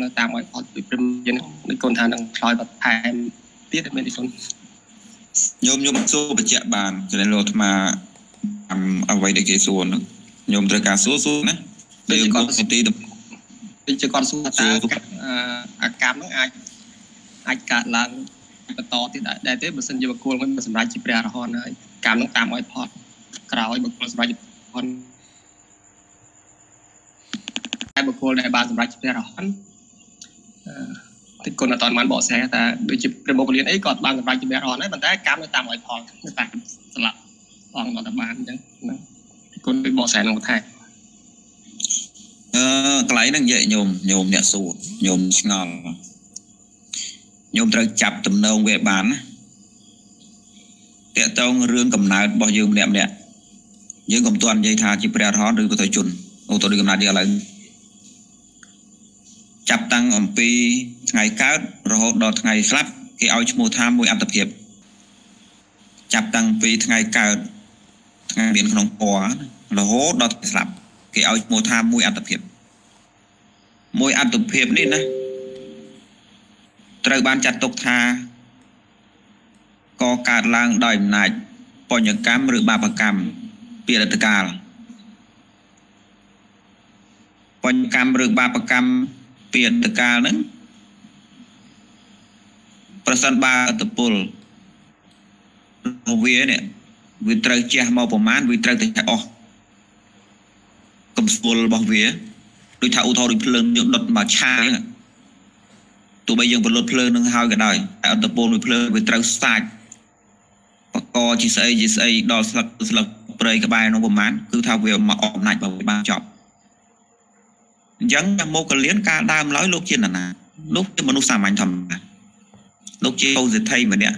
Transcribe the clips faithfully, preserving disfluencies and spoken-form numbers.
nó tạm ngoài phật bị bơm dân bị cồn thàn đang lòi bật thai tiết ở bên đi xuống nhôm nhôm số bị chẹt bàn cho nên lo mà làm ở vậy để cái số nó nhôm từ cả số số đấy để con ti được đi chơi con số ta à cam nó ai ai cả làประตอที่ได้เต้บุษนยบกูลมันบุษนราชิปราหอนเลยการต้องตามไว้พอดกล่าวไว้บุษนราชิปราหอนไอ้บุกูลในบาสนราชิปราหอนที่คนตอนมันบอกแซ่แต่โดยจิบเรื่องบุกเรียนไอ้กอดบางสนราชิปราหอนนั้นมันได้การต้องตามไว้พอดต่างสลับอองต่อตะบานจังคนไปบอกแซ่ลงไทยเออกลายนั่งเยอะโยมโยมเนี่ยสูตรโยมงอนโยมจะจับตำนองเวบานแต่ต้องเรื่องกำนัดบอกยืมเนี่ยเนี่ยยืมกำตัวยัยทาจิปเรียท้อหรือก็ตัวจุนโอ้ตัวดีกำนัดเดียวเลยจับตั้งอมปีไงก้าวรอดอไงสลับที่เอาชมูทามมวยอันตะเพียบจับตั้งปีไงก้าวไงเบียนขนมปัวรอดอสลับที่เอาชมูทามมวยอันตะเพียบมวยอันตะเพียบนี่นะត្រូវបានចាត់ទុកថាก่อการล้างดอยหนักปนกรรมหรือบาปกรรมเปลี่ยนตะการปนกรรมหรือบาปกรรมเปลี่ยนตะการนั้นประสันบาตะปุลเวียเนี่ยวิตรเจียมาประมาณวิตรเจียออกกำปุลบางเวียโดยท้าอุทธรณ์เพลิงยนต์มาชาตัวใบยังเป็นรถเพลิงนั่งหายกันได้แต่อันตรโพลเป็นเพลิงเป็นตรังสายปะกอจีเซจีเซดอสลับสลับเปรย์กระบายน้องประมาณคือทาวเวลมาออกหนักแบบบางจอบยังโมกันเลี้ยงการตามร้อยลูกเชี่ยนน่ะลูกเชี่ยมนุษย์สามัญทำลูกเชี่ยเอาเสร็จไทยเหมือนเนี้ย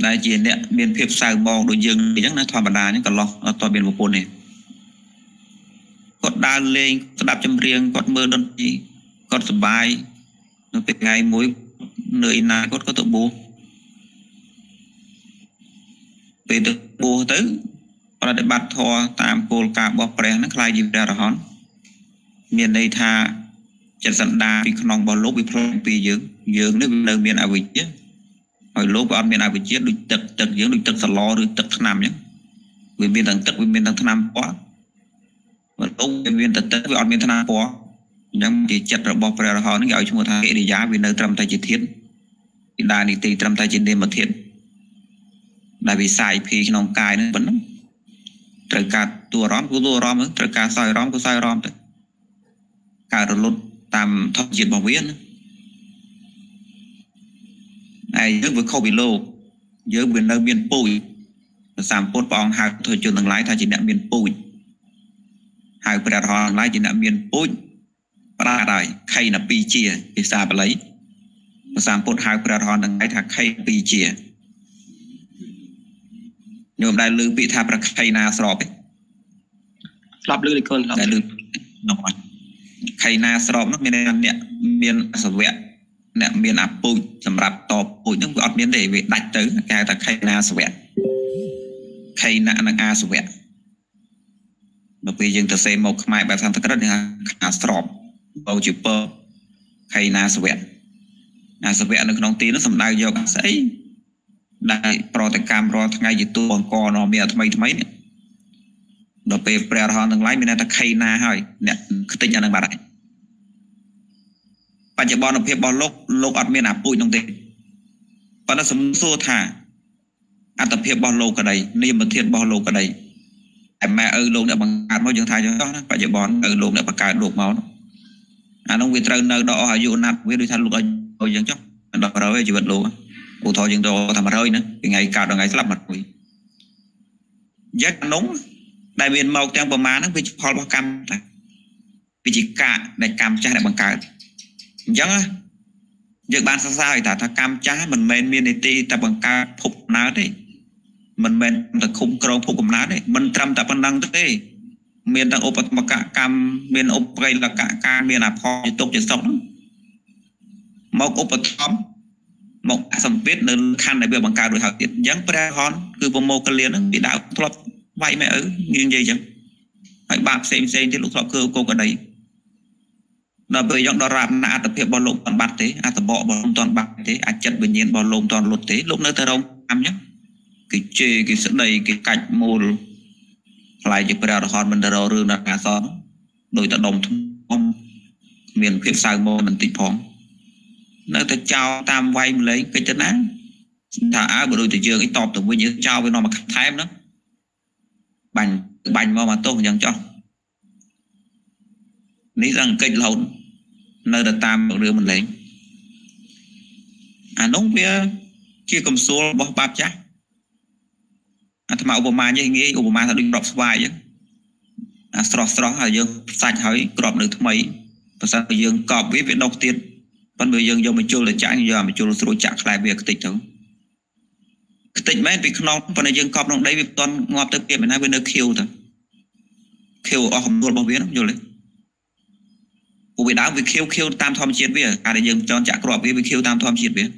ได้เชี่ยเนี้ยเบียนเพียบสายมองโดยยังยังนะทอมบดายังกันลองต่อเบียนบุคคลเนี่ยกดดานเลงกดดับจำเรียงกดมือดนตรีก็สบายมันเป็นไงมุ้ยเหนื่อยนายก็ก็ตัวบูเป็นตัวบูตื้อประดิบัติทอตามโกลกาบบอกแปลนักลายยิบดาร้อนเมียนในทาจัดสันดาปีขนองบอลลูกปีพลอยปีเยอะเยอะนึกเดิมเมียนอาวิเชียหอยลูกบอลเมียนอาวิเชียดูตึกตึกเยอะดูตึกสลอหรือตึกถนนยังวิเมียนต่างตึกวิเมียนต่างถนนป้อบอลลูกวิเมียนต่างตึกวิบอลเมียนถนนป้อยังจิตจัดระบบประหารนั่งเอาชั่วโมงทางเอริยาวินเนอร์ตรำไตจิตเทียนดานิตีตรำไตจิตเดมเทียนได้วิสัยพีขนมกายนั่นเป็นตระการตัวร้อมกูตัวร้อมตระการซอยร้อมกูซอยร้อมการรถตามท้องจิตบางเวียนไอ้เยอะวิเคราะห์วิโลเยอะวินเนอร์เบียนปุยสามปนปองหากถอยจุนทั้งหลายทางจิตเนี่ยเบียนปุยหากประหารหลายจิตเนี่ยเบียนปุยปลาได้ไข่หนับปีเจียปีซาปลายภาษาปนหายประทอนดังไงถักไข่ปีเจียโยมได้ลือปีทาประไข่นาสลบไปสลบลือเลยคนได้ลือน้องมันไข่นาสลบนักเมียนเนี่ยเมียนสวีเนี่ยเมียนอับปุยสำหรับตอบปุยนักอัดเมียนเดวดัดตื้อแกแต่ไข่นาสวีไข่นานังอาสวีเราไปยังแต่เซมอกไม่แบบทางตะกร้าเนี่ยขาสลบเราจีบเปอร์ใครนาสเวตนาสเวตนึกน้องตีนั่นสำได้เยอะกันใช่ได้โปรแต่การรอทั้งไงจิตตัวองค์กรนอเมียทำไมทำไมเนี่ยเราไปเปรียบทอนทั้งไล่ไม่ได้แต่ใครนาให้เนี่ยคือติดอย่างนั้นมาได้ปัจจุบันเราเพียบบอลโลกโลกอัดเมียนาปุยน้องตีปนัสมโซธาอัตเพียบบอลโลกกระไดนี่มันเทียบบอลโลกกระไดแต่แม่เออโลกเนี่ยบางการมันยังทายยังต้องนะปัจจุบันเออโลกเนี่ยประกาศโลกเมาอันนั้นวิตรเนอร์ดอกอายุนับวิธีทันลูกอายุยังจ๊อกดอกเราไว้ชีวิตลูกอุทธรยังโตทำมาเลยนะยังไงกาดยังไงสลับหมดเลยยักษ์นุ่งได้เบียนเมาแตงประมาณนั้นวิจิพอลกรรมวิจิกะในกรรมจ้าในบังการยังอ่ะยักษ์บ้านซาซาแต่ถ้ากรรมจ้ามันเมนเมียนในตีแต่บังการพบน้าได้มันเมนแต่คุมกรองพบกับน้าได้มันทำแต่ปันดังได้เมียนต่างอุปธรรมกะกรรมเมียนอุปไกรละกะการเมียนอาพอจิตตกจิตสองมกอุปธรรมมกสัมเพสเนินคันในเบื้องบังการโดยทางจิตยังแปรฮอนคือพมโมกเลียนนั้นปีดาวทลบไหวไหมเออยังไงจังไอ้บาปเซมเซมที่ลูกทลบคือโกกระได เราไปย้อนดาราหน้าอัตเพียบบอลลูนตอนบัดเตะอัตบอบอลลูนตอนบัดเตะอัดจัดเป็นเย็นบอลลูนตอนหลุดเตะลูกเนื้อเธอเราทำเนี้ยกี่เจกี่สไลกี่กัดมูลลายจะไปดาวทอนมันเธอเราเรื่องนาซ้อนโดยตะดมทุ่มเมียนเพียบสายบอลมันติดพองเนื้อเธอเจ้าตามไว้เลยกี่จะนะถ้าอาบุรุษจะเจอไอ้ตอบถึงวิญญาณเจ้าไปนอนมาขัดท้ายมันนะบังบังมามาโต้ยังเจ้านี่รังเกยหลงเนื้อตามเรือมันเลยอ่าน้องเบี้ยชื่อกำซัวบอกบาปจ้ะอ่าทำไมอุปมาอย่างงี้อุปมาถ้าดึงกรอบสบายยังอ่าสระสระหายยังใส่หายกรอบหนึ่งทำไมภาษายังกรอบวิเวณดอกเตี้ยปันเบี้ยยังยังไม่โจรจ่ายยังไม่โจรสรุปจ่ายคลายเบี้ยกติดถึงกติดไหมเป็นขนมปันยังกรอบน้องได้วิบตอนงอบตะเกียบมันให้เป็นเนื้อเขียวแต่เขียวออกของตัวบอกเบี้ยน้องอยู่เลยอุบิดาวิเคียวเคียวตามทอมเชียดเบี้ยอะไรยังจอนจักรอบเบี้ยวิเคียวตามทอมเชียดเบี้ย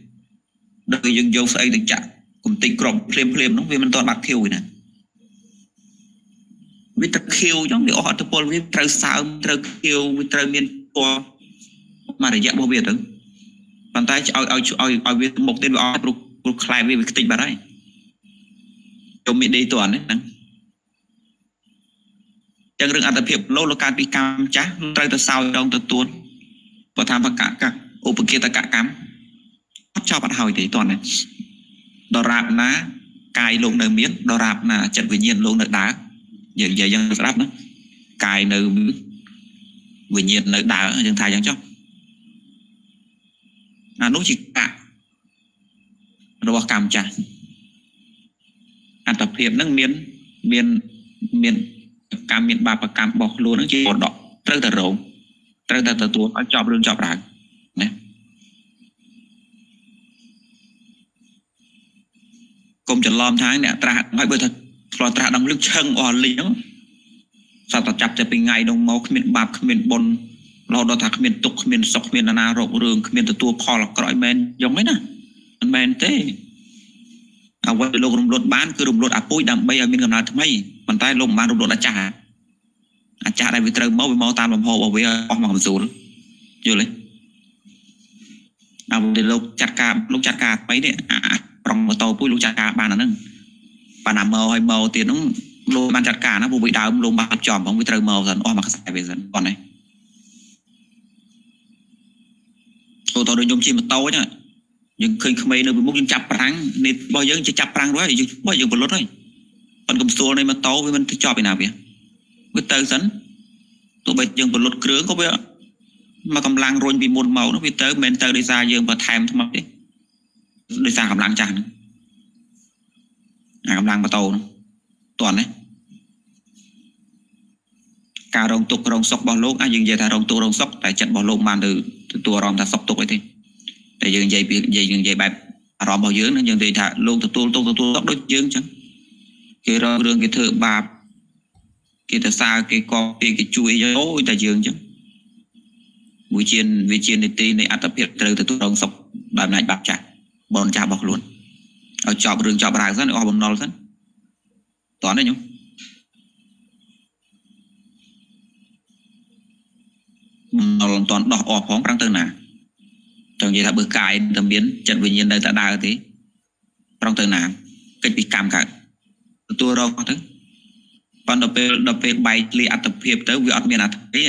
โดยยังโยใส่ติดจักรกลุ่มติดกรอบเพลมเพลมน้องเบี้ยมันตอนบักเคียวอยู่นะวิตาเคียวย้อนไปออกตะปนวิตาสาววิตาเคียววิตาเมียนตัวมาระยะบ่เบี้ยถึงปันท้ายเอาเอาเอาเอาวิตาหมกเต้นออกปลุกปลุกคลายเบี้ยติดมาได้จมมิดได้ตัวนั้นนั่งยังเรื่องอัตเพียบโลกการปีกรรมจ้ะไตรตะสาวดองตะตัวนประธานประกาศกับอุปเกตกะกรรมชอบปัญหาอีกตอนนี้ดราบนะกายลงในเมียนดราบนะจัดวิญญาณลงในดาอย่างอย่างยังรับนะกายในวิญญาณในดาอย่างทายอย่างชอบอนุจิกะโลกกรรมจ้ะอัตเพียบนั่งเมียนเมียนเมียนการเมียนบาปกรรมบอกลูนั่งจีบดอกเติร์ดตะโรงเติร์ดตะตัวเอาจอบเรื่องจอบหลังนะกรมจัดล้อมทางเนี่ยตราไม่เบื่อตราตราดังลึกเชิงอ่อนเลี้ยงสัตว์จับจะเป็นไงดงมอขมิ้นบาปขมิ้นบนเราดอถักขมิ้นตกขมิ้นสกขมิ้นนานาโรคเรื่องขมิ้นตะตัวคอหลักกรอยแมนยังไงนะมันแมนเต้เอาไว้ลงรุมรถบ้านคือรุมรถอาปุ้ยดำใบอามินกับนาทำไมมันใต้ลงมารุมรถอาจารย์อาจารย์ได้ไปเติมเมาไปเมาตามลำพอเอาไว้ออกมาของศูนย์อยู่เลยเอาไปลงจัดการลงจัดการไปเนี่ยรองมาโตปุ้ยลงจัดการบ้านนั่นปานเมาให้เมาเตียนต้องลงมาจัดการนะบุบิดาวลงมาจอมของไปเติมเมาสันออกมาใส่ไปสันก่อนเลยตัวตัวโดนยมจีมันโตเนี่ยยังเคยขมายเนื้อเป็นมุกยังจับปรังในบ่อยยังจะจับปรังไว้ยังบ่อยยังบนรถเลยปันกำซัวในมันโตไปมันชอบไปหนาเปียไปเตยสันตัวไปยังบนรถเครื่องเขาไปมากำลังรนปีมนเมาเนาะไปเตยเมนเตยดีซายังมาแทมทำไมดีซากำลังจานกำลังมาโตตัวนี้การรองตุกรองซอกบอลลูกอ่ะยังเยอะแต่รองตุกรองซอกแต่จัดบอลลูกมันเลยตัวรองแต่ซอกตุกไปทีแต่ยังใหญ่ใหญ่ยังใหญ่แบบรอมเอาเยอะนะยังตีถ้าลงตัวตัวลงตัวตัวต้องด้วยเยอะจังเกี่ยวกับเรื่องเกี่ยวกับบาปเกี่ยวกับซาเกี่ยวกับเกี่ยวกับช่วยเยอะแต่เยอะจังวิเชียนวิเชียนในตีในอัตเพียรเติร์ดตัวรองศพแบบไหนบาปจัดบอลจ่าบอกล้วนเอาจอบเรื่องจอบรางสั้นเอาบอลนอลสั้นตอนนี้ยังนอลตอนดอกออกของรังเตอร์หนาตรงนี้ถ้าเบื่อกายตะเมียนจัดวิญญาณได้ตาดาทีตรงเตอร์หนากิจกรรมค่ะตัวเราทั้งตอนเราไปเราไปใบเลียอัตเพียบเต๋อวิอัตเมียนอัตนี้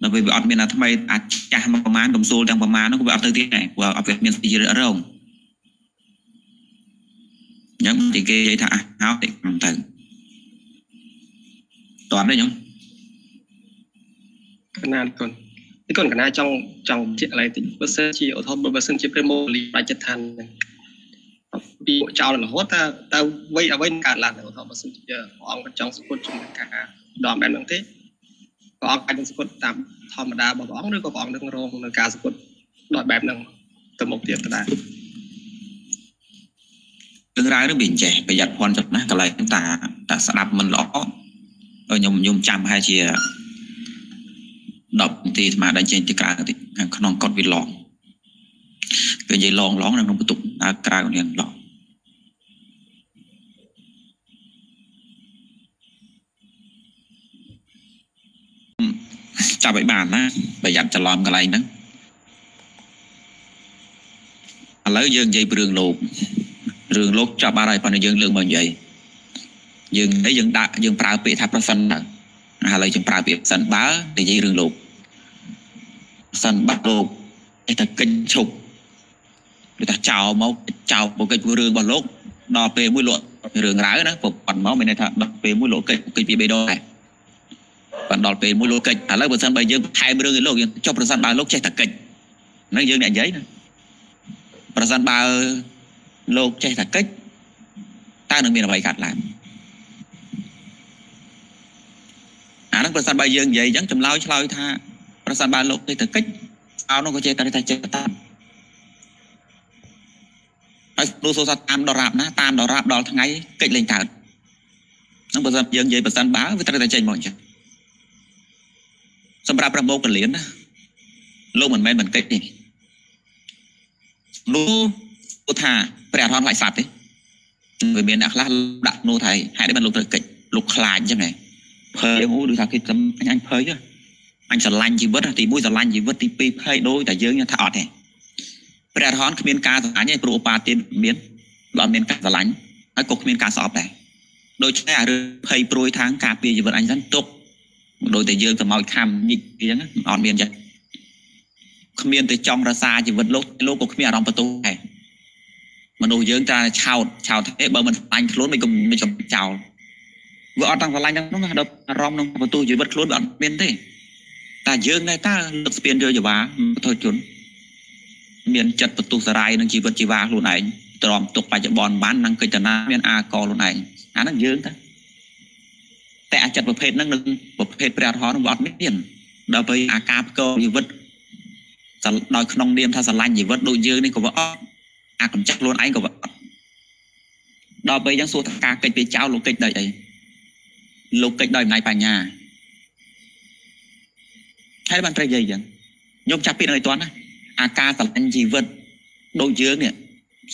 เราไปวิอัตเมียนอัตทำไมอัตจ่าประมาณดมโซลจังประมาณนั่นก็วิอัตเตอร์ที่ไหนว่าอัตเมียนที่เยอะเรื่องยังติเกย์ถ้าเอาติดตรงตอนนี้ยังขนาดคนที่คนขนาดจังจังเจอะไรติดบัสเซนจีอัลทอมบัสเซนจีเปรโมลีปลายจัดทันปีเจ้าหล่ะฮอตตาตาไว้เอาไว้การหลังอัลทอมบัสเซนจีออมกับจังสกุลจุ่มกาดอมแบบนั้นที่ออมกับจังสกุลตามธรรมดาบอกออมหรือก็ออมดังโรงดังกาสกุลดอมแบบนั้นตะมกเดียดได้เรื่องรายเรื่องบินแจประหยัดพรจับนะกระไรต่างตาตาสลับมันหลอกเออยมยมจำให้เชียดอกตีมาได้เจนติกาติขนมกอดวิลองเป็นยัยลองร้องนางนมตุกอากาศเนี่ยหลอกจับใบบานนะ พยายามจะล้อมกันอะไรนะแล้วยังใจเรื่องโลกเรื่องโลกจับอะไรพอในยังเรื่องบางอย่างยังได้ยังด่ายังปราบเปรตทับประสันนะอะไรยังปราบเปรตสันบ้าในใจเรื่องโลกสันบัดโลกไอ้ตะกินฉุกไอ้ตะเจ้าเมาเจ้าบอกกินเรื่องบนโลกดอเปรมุ้ยหลวดเรื่องร้ายนะผมปั่นเมาไม่ในทางดอเปรมุ้ยหลวดกินกินไปไปดอยปั่นดอเปรมุ้ยหลวดกินอะไรประสันไปยังไทยเรื่องโลกยังจับประสันบ้าโลกใจตะกินนั่นยังเนี่ยใจนะประสันบาโลกใจตะกิจตาหนึ่งมีอะไรกัดหลานอ่านั่งประสันบาเยืองใหญ่ยังจำเล่าเล่าอีท่าประสันบาโลกใจตะกิจเอาน้องก็ใจตาใจใจตามไอ้ดูโซซัตตามดอราบนะตามดอราบดอทั้งไงกิจเล่นตานั่งประสันเยืองใหญ่ประสันบาวิตาใจใจหมดจ้ะสำหรับประโมกกันเหรียญนะโลกเหมือนแม่เหมือนกิจนี่รู้อุทาแปรทอนไหลสัตว์ดิเวียนอักลักดักโนไทยหายได้มันลงตะเกิดลุกคลานใช่ไหมเพย์ยังอู้ดูทางคิดจำอันอันเพย์เยอะอันจะลันจีบวัดตีมุ้ยจะลันจีบวัดตีปีเพย์โดยแต่เยอะเนี่ยถอดเนี่ยแปรทอนขมิ้นกาสารเนี่ยปลูกปลาเตียนเมียนหล่อเมียนกาสารให้กบขมิ้นกาสอบเลยโดยใช้อะไรเพย์โปรยทางกาเปียจีบวัดอันสั้นตกโดยแต่เยอะแต่เมาอีกคำยิ่งยังอ่อนเมียนจ้ะขมิ้นแต่จองราซาจีบวัดโลกโลกกบขมิ้นอารมณ์ประตูไงมันดูเยอะจ้าชาวชาวเทเบอร์มันตันคลุ้นไม่กลมไม่จบชาวว่าเอาตังค์สลายยังต้องการร้องน้องประตูอยู่วัดคลุ้นแบบเป็นที่แต่เยอะในตาเลือกเปลี่ยนเยอะอยู่บ้างทอยจุนเมียนจัดประตูสลายนั่งจีบจีบาลุ่นไหนตรอมตกไปจะบอลบ้านนั่งเกิดจะน้าเมียนอากอลุ่นไหนอันนั้นเยอะนะแต่จัดประเภทนั่งหนึ่งประเภทแปรท้อนวัดไม่เปลี่ยนเราไปอากาศก็อยู่วัดลอยขนองเดียมท่าสลายอยู่วัดดูเยอะนี่ก็ว่าอาจจะล้วนไอ้ก็ว่าดอไปยังสูตรการเกิดไปเจ้าลูกเกิดได้ไอ้ลูกเกิดได้ในป่าหญ้าใช้บันทึกใหญ่ยังยกจับปีนอะไรตัวนะอาการสลันจีวิตโดยเยอะเนี่ย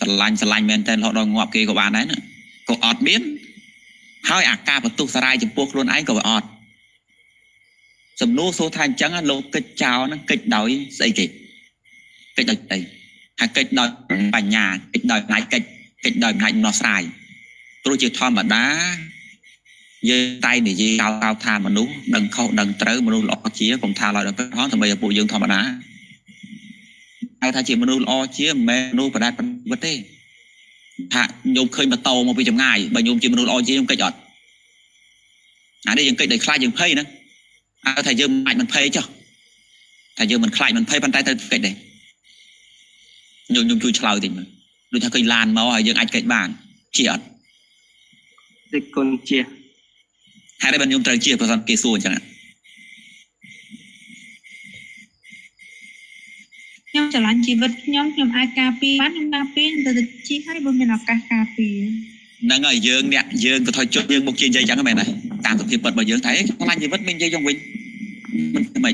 สลันสลันแมนแต่เราโดนงอบเกยกับบ้านนั้นน่ะก็อดเบี้ยให้อาการประตูสลายจะพวกล้วนไอ้ก็ว่าอดสมนู้โซทานจังลูกเกิดเจ้านั้นเกิดได้ใส่เกิดเกิดได้หากเกิดดอยปัญญาเกิดดอยไหนเกิดเกิดดอยไหนนอสไลตัวจิตทอมแบบนั้นยืนใจเนี่ยยืนเอาเอาทานมนุษย์ดังเขาดังเต๋อมนุษย์หล่อเชี่ยผมทานลอยดังเป็นท้องทำไมจะปูยืนทอมแบบนั้นเอาทานเชี่ยมนุษย์หล่อเชี่ยแม่มนุษย์ประดานเป็นวัตถุถ้าโยมเคยมาโตมาไปจำง่ายบางโยมเชี่ยมนุษย์หล่อเชี่ยยังเกิดหยอดอันนี้ยังเกิดได้คล้ายยังเพยนะเอาทานเยอะมันมันเพยเจ้าทานเยอะมันคล้ายมันเพยพันธุ์ใต้เกิดได้ยมยมช่วยชาวติดมันดูถ้าเคยลานมาว่ายังไอ้เกิดบ้านเจียดเด็กคนเจียให้ได้บรรยมตรังเจียดประสานเกซูนจังอ่ะยมจะลานจีวิตยมยมไอ้กาปีบ้านยมกาปีแต่ติดจีให้บุญเป็นอับกากาปีนั่งไอ้เยืองเนี่ยเยืองก็ถอยจุดเยืองบุกจีนใจจังอะไรนะต่างกับที่เปิดมาเยืองไทยลานจีวิตมันใจยงวินมันทำไม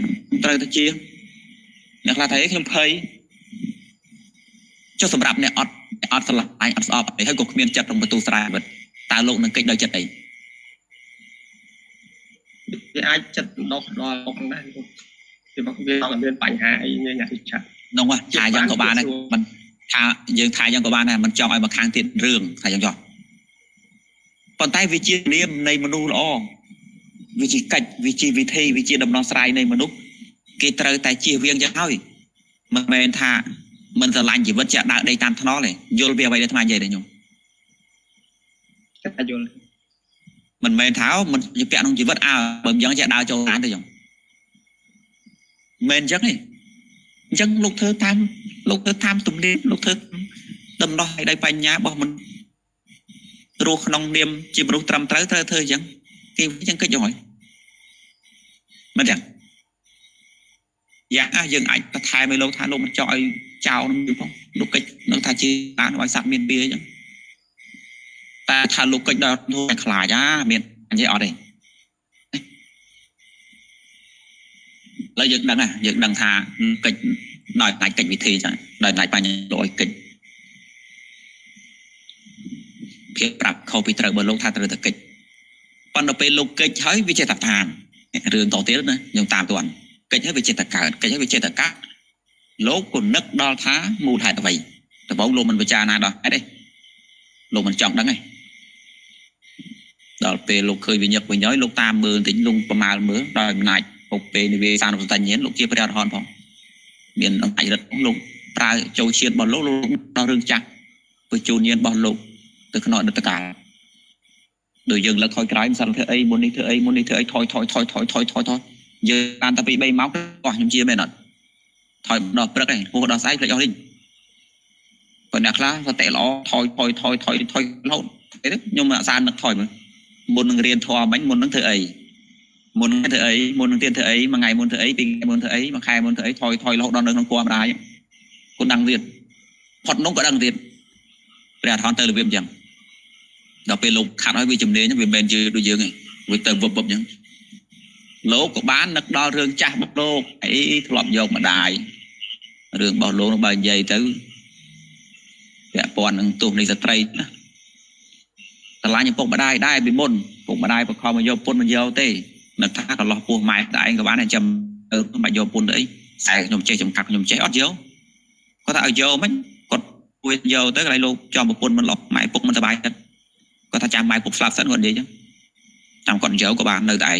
ตรังเจียดนักลาไทยยมเพยเจ้าสำหรับเนี่ยออดออดสลับไอออดสอบไอให้กบเมียนจัดตรงประตูสลายแบบตาโลกนั่งเกิดได้จัดไอไอจัดดอกดอกนั่นคือบางทีเราเดินไปหาไอเนี่ยอยากจัดน้องว่าทายยังกบ้านนะมันทายยังทายยังกบ้านนะมันจองไอมาค้างติดเรื่องทายยังจอดตอนใต้วิจิเรียมในมนุษย์อ๋อวิจิกัดวิจิวิเทวิจิดำนองสลายในมนุษย์เกตเตอร์แต่เจียเวียงจะเท่าอีกมันเป็นทามันจะลานจีวิตจะได้ตามท้อเลยโยลเบียไปได้ทำไมใหญ่เลยโยมโยลมันไม่เท้ามันจะแปะน้องจีวิตเอาแบบยังจะดาวโจรได้โยมเมนจังเลยจังลูกเธอทำลูกเธอทำตุ่มเลี้ยลูกเธอดำน้อยได้ปัญญาบอกมันรู้น้องเลี้ยมจีบรู้ตรำตรายเธอเธอยังกินยังก็ย่อยมันจังอยากยังไอ้ตาไทยไม่ลงทานลงมันจอยเจ้าน้ำอยู่พงลูกเกิดน้องทาจีตาหน่อยสามเมียนเบี้ยยังแต่ทานลูกเกิดดาวโทรขลายาเมียนอันนี้ออดเลยแล้วยังดังอ่ะยังดังทาเกิดหน่อยไหนเกิดวิธีจ้ะหน่อยไหนไปยังโดยเกิดเพียบปรับเขาไปเติร์บนลงทานเติร์บเกิดปันเราไปลูกเกิดใช้วิจัยตัดทานเรื่องต่อเตี้ยนะยังตามตัว cái nhớ về chế tạc cả cái nhớ về chế tạc cá lố còn nấc đo thá mù thải tụi vậy tụi bố lô mình về cha na đó ấy đây lô mình chọn đắng này đó về lô khơi về nhật về nhói lô tam mưa tính lung bờ mà mưa đòi này một về về sao nó tận nhiên lô kia phải đào hòn phòng miền đông ấy rất lung ta châu chiên bọn lô lô đo rừng chặt với châu nhiên bọn lô từ cái nọ được tất cả đời dừng là khói cái mà sao nó thấy muốn đi thưa ấy muốn đi thưa ấy thôi thôi thôi thôi thôi thôi thôi giờ anh ta bị bay máu còn nhung chia bên đó thôi đọt bớt này cô đọt sai phải cho linh còn đặc lá và tệ ló thôi thôi thôi thôi thôi lâu thế đấy nhưng mà san được thôi mà một người liền thò bánh một nắng thưa ấy một nắng thưa ấy một nắng tiền thưa ấy mà ngày một thưa ấy tình một thưa ấy mà khai một thưa ấy thôi thôi lâu đón được nó qua bài cô đăng tiền phật nó có đăng tiền là thon từ việc chẳng đọc về lục khả nói về chấm đế nhá về bên dưới đôi dương này về từ vụt vụt nhá lố của bán nặc đo rương cha bọc lô ấy lọp vô mà đại rương bọc lô nó bao dày tới vẽ bòn ăn tuồng này giật tay nữaแต่ลายยังปกมาได้ได้เป็นมนปกมาได้ปกคอมาโยปนมาโยเต้นักท่าก็รอปูไม้ได้กับบ้านเนี่ยจำเออมาโยปนเลยใส่ยมเจยมขับยมเจออดเยอะก็ถ้าเอาโยมั้งกดปูโยเต้อะไรลูกจอมปนมันหลอกไม้ปกมันสบายกันก็ถ้าจำไม้ปกสลับสั้นกว่านี้จ้ะจำก่อนเยอะกับบ้านเลยได้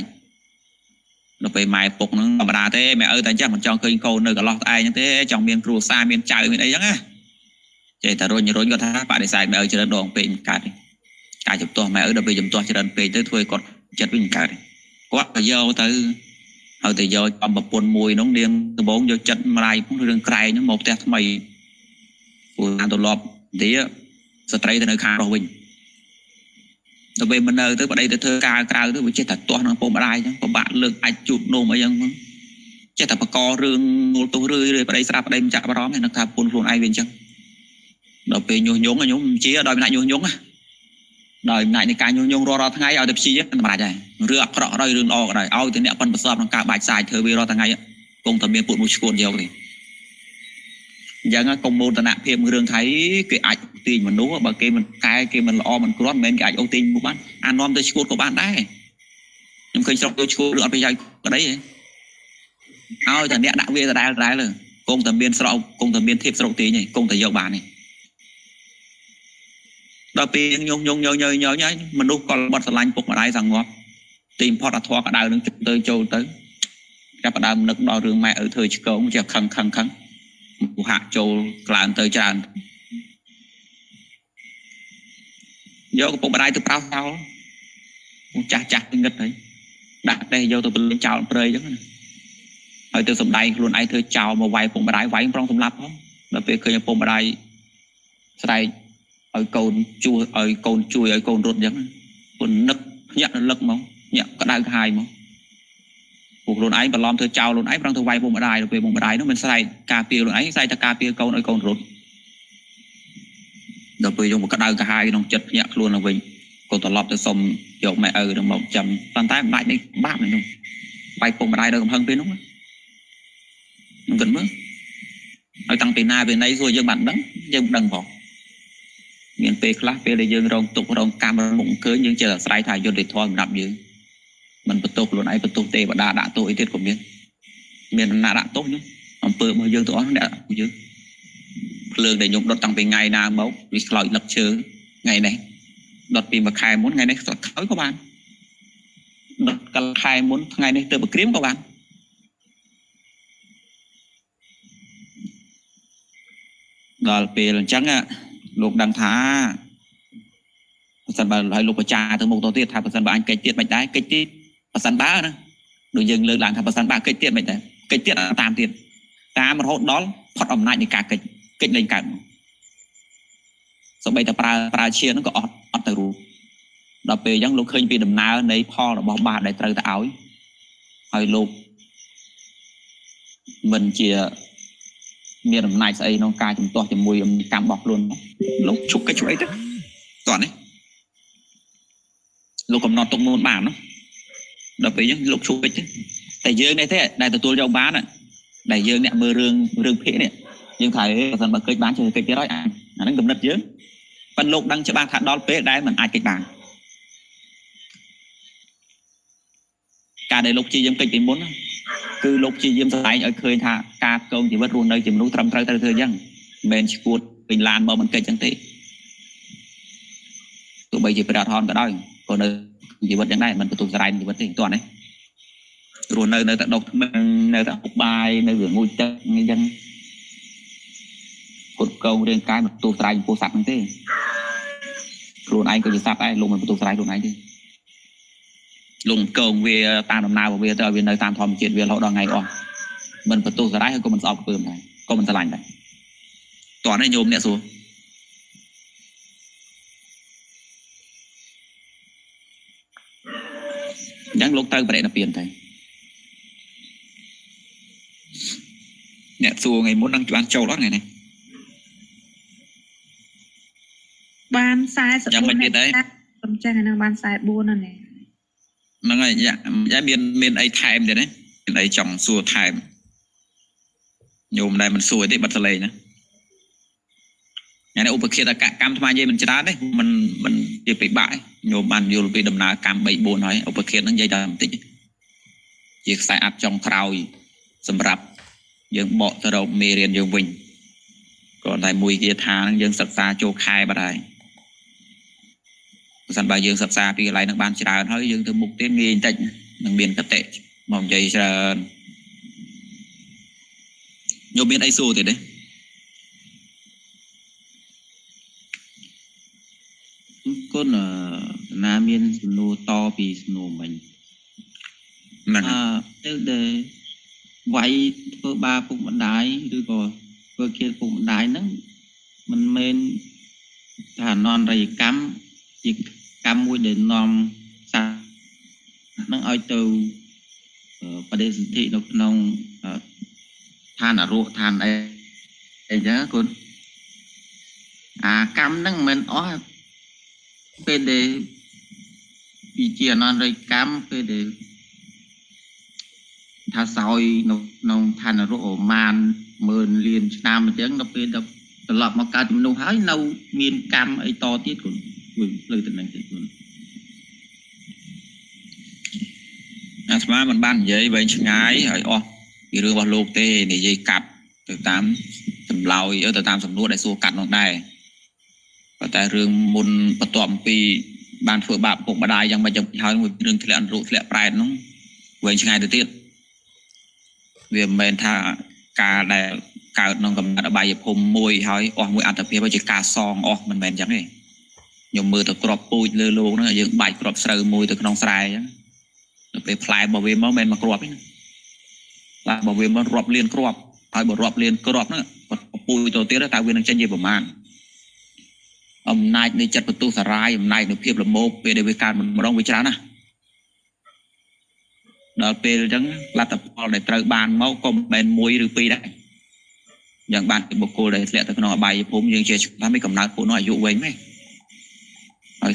เราไปไม้ปกนึงธรรมดาเต้แม่เออแต่จ้ะมันจองเคยโกนเลยก็หลอกไอ้ยังเต้จองเมียนครูซาเมียนจ่ายเมียนไอ้ยังไงเจแต่รุ่นรุ่นก็ถ้าป่าได้ใส่แม่เออจะโดนเป็นกัดการจับตัวแม่เออเดินไปจับตัวจะเดินไปเตะถ้วยกดจัดวิ่งการกวักโยตือเอาแต่โยจอมแบบปนมวยน้องเดียงตัวโบงโยจัดมาลายพุ่งเรื่องไกลน้องหมกแต่ทำไมกูงานตัวหลบเดี๋ยวสไตร์ตัวไหนขาเราวิ่งตัวเป็นมันเออตัวไปเตะเธอกากาตัวไปเจ็ดตัดตัวน้องปมอะไรนะปมบ้านเลิกไอจุดโนมายังเจ็ดตัดปะกอเรื่องโนตัวเรื่อยเลยไปได้สลับไปได้จับมาร้องเนี่ยนะครับปนปนไอเวียนจังเราไปโยนโยงอะโยงชี้อะดอยมันไหนโยนโยงอะđời này thì cái nhung nhung ro ro thằng ấy ở tập chi á mà lại đây rửa cọ rồi rửa lo rồi ao thì nẹt con bớt sập nó cả bài xài thời vi ro thằng ấy á cùng thầm miên bụi mùi cồn nhiều thì giờ nghe cùng môn tận nạn thêm rương thấy cái ảnh tiền mình nú mà cái mình cái cái mình lo mình cướp mình cái ảnh ô tin của bạn anh nom tới cồn của bạn đấy nhưng khi xong tôi cồn được bây giờ ở đấy ao thì nẹt đã vi ra đá đá rồi cùng thầm miên sọt cùng thầm miên thêm sọt tí nhỉ cùng thầm nhiều bạn nàyเราไปยังยงยงยงยงยงยังมันดูก่อนบอลสไลน์ปกมาได้สั่งงอตีมพอดทอกระดาษนึงจุดเตยโจเตยจับกระดาษนึกดอเรื่องแม่เออเธอชิโก้จะคังคังคังหัวหักโจกลางเตยจานโยกปกมาได้ตัวเปล่าเปล่าจัดจัดเงินเลยดักได้โยตัวเป็นเจ้าเปรย์จังเลยไอตัวสมได้ล้วนไอเธอเจ้ามาไวปกมาได้ไวพร้อมสมรับเขาเราไปเคยปกมาได้สไลน์ไอ้โกนช่วยไอ้โกนช่วยไอ้โกนรถยังคนนึกเนี่ยนึกมั้งเนี่ยก็ได้หายมั้งพวกโดนไอ้บอลล้อมเธอเจ้าโดนไอ้พลังเธอไวพวกมาได้เราไปพวกมาได้นั่นมันใส่กาเปียโดนไอ้ใส่ตะกาเปียโกนไอ้โกนรถเราไปยังพวกก็ได้ก็หายน้องจัดเนี่ยล้วนเราไปโกนตลอดจะส่งโยกแม่เออเราบอกจำตอนท้ายมาได้ในบ้านนี่ไปพวกมาได้เรากำลังเป็นน้องมันกันมั้งไอ้ตั้งเป็นหน้าเป็นในส่วนยังบัตรดังยังดังพอเงินเปคลาสเปเลยยืนรองตุกรองการมันมุ่งเกินยังเจอสายถ่ายยนต์ดิทอนดับยืนมันประตูหลุนไอประตูเตะบดาด่าตัวไอเท็ดของเมียนเมียนนาด่าตัวนึงอำเภอมายืนตัวนั้นด่ากูยืนเรื่องเดี๋ยวยงดตังเป็นไงนาเมาวิสลอยหลักเชิงไงไหนดอดปีมาคายม้วนไงไหนสอดเข้ากับบ้านดอดกันคายม้วนไงไหนเติมบะครีมกับบ้านดอดเปหลังจังอะลูกดังท้าประสันบาลอยลูกประจาถึงมุกตัวเตี้ยทำประสันบาลเกยเตี้ยไม่ได้เกยเตี้ยประสันบ้านะโดยยังเลือกหลังทำประสันบ้าเกยเตี้ยไม่ได้เกยเตี้ยตามเตี้ยตามมันโหดน้อยพอดอมนายในการเกยเกยเล่นกันสมัยแต่ปลาปลาเชียร์นั่นก็อดอดแต่รู้เราไปยังลูกเคยไปดำน้ำในพ่อเราบอกบาดในตรึกแต่เอาไอ้ลูกมันเชียเมียนายใส่น้องกายจมตัวจมวยมันกำบอกล้วนลูกชุกกระชุกไอ้ตึ๊ดก่อนนี่ลูกกำนอนตรงมือบ่าเนาะเดี๋ยวไปยังลูกชุกไอ้ตึ๊ดแต่เยอะในแท้ได้แต่ตัวเจ้าบ้านอ่ะได้เยอะเนี่ยมือเรื่องเรื่องเพะเนี่ยยังถ่ายสันบักเกยบ้านเฉยเกยร้อยอ่ะนั่นกำนัดเยอะปันลูกดังจะบ้านถัดดอลเพะได้เหมือนไอ้เกยบ้าน การในโลกจีเยี่ยมเก่งเป็นม้วนคือโลกจีเยี่ยมสายเออเคยท่าการโกงจีวัดรูนเลยจีรู้ทำทางทางเธอยังเมนสกูดเป็นลานบ่มันเก่งจังตีตัวใบจีประดาทอนก็ได้คนเลยจีวัดยังได้มันประตูสลายจีวัดถึงตัวไหนรูนเลยเลยแต่ดอกเลยแต่บายเลยเหลืองงูจังยังกดโกงเรียงกายประตูสลายปูสัตว์นั่นตีรูนไอ้ก็จะสับไอ้ลงมันประตูสลายรูนไอ้ดิลงเกิงเวตามนำนาเวตเวในตามทอมเกียรติเวเราดองไงอ่ะมันประตูสลายก็มันสอบเพิ่มไปก็มันสลายไปตอนนี้โยมเนี่ยสูยังลงเติมประเด็นเปลี่ยนไปเนี่ยสูไงมดนั่งจวนโจร้อนไงเนี่ยบ้านซ้ายยังไม่เกิดได้สมใจในบ้านซ้ายบูนนั่นเองมันไงยะยะเมียนเมียนไอไทม์เดี๋ยวนี้ไอจ่องสัวไทม์โยมได้มันสวยที่บัตรเลยนะอย่างนี้อุปเขตอากาศกรรมทำไมยัยมันจะได้เนี่ยมันมันจะไปบ่ายโยมอันโยมไปดำนากรรมใบโบน้อยอุปเขตนั้นยัยดำติดยึดสายอัดจ่องคราวสำหรับยังเบาะตะดมเมเรียนโยมวิ่งก่อนได้มวยกีฬานั้นยังศึกษาโจคายมาได้สันบายยังศึกษาปีอะไรนักบ้านชาวเขายังถึงมุกเตี้ยมีจริงนักเบียนกระเตะมองใจชาวโยมเบียนไอซูติดเลยก็เนอนาเบียนสโนตอปีสโนมันนั่นเด็กเด็กวัยเพื่อบาปุ่มบันไดหรือก็เพื่อเขียนปุ่มบันไดนั้นมันเมนฐานนอนไรกัมจิตกรรมวยเดินนอมสานั่งอ้อยเตาประเด็นสิทธินกนองทานอรุทานไอ้ไอ้เจ้าคุณอ่ากรรมนั่งเหม็นอ้อเป็นเดปีเจียนอนเลยกรรมเป็นเดท่าซอยนกนองทานอรุมานเมินเรียนนามเจ้าเราเป็นเราตลอดมาการจำนวนหายเราเมียนกรรมไอ้ต่อที่คุณเลยแต่นั่งติดคนอาสมามันบ้านเย้ยไปช่างไงไอ้อ๋ออีเรื่องว่าโลกเต้เนี่ยเย้ยกลับติดตามสำเราเออติดตามสำรวจได้สู้กัดน้องได้แต่เรื่องมุนประตอมปีบ้านเฟื่อบาปปกบดายยังไม่จบท้ายเรื่องทะเลอันรุทะเลปลายน้องเวงช่างไงติดติดเวียนเป็นท่ากาได้กาดน้องกับอาบายพรมมวยหอยอ๋อมวยอันตรเพียไปเจอกาซองอ๋อมันเป็นจังเลยยมมือตะกรอบปูเลือโลกนะยังใบกรอบเสรมวยตะขนองสายไปพลายบวเวมแมนมากรอบนี่ลาบวเวมรอบเลียนกรอบพลายบรอบเลียนกรอบนะปูตัวเตี้ยตาเวียนจันเย็บประมาณอำนาจในจัดประตูสลายอำนาจในเพียบละโมเปเดวิการมันร้องวิจารณ์นะเราเปย์จังลาตะพอลในตะบานเมาก็แมนมวยหรือปีได้อย่างบานบุกโกเลยเละตะขนองใบผมยังเชื่อถ้าไม่กำนัดผู้น้อยอายุเวงไหม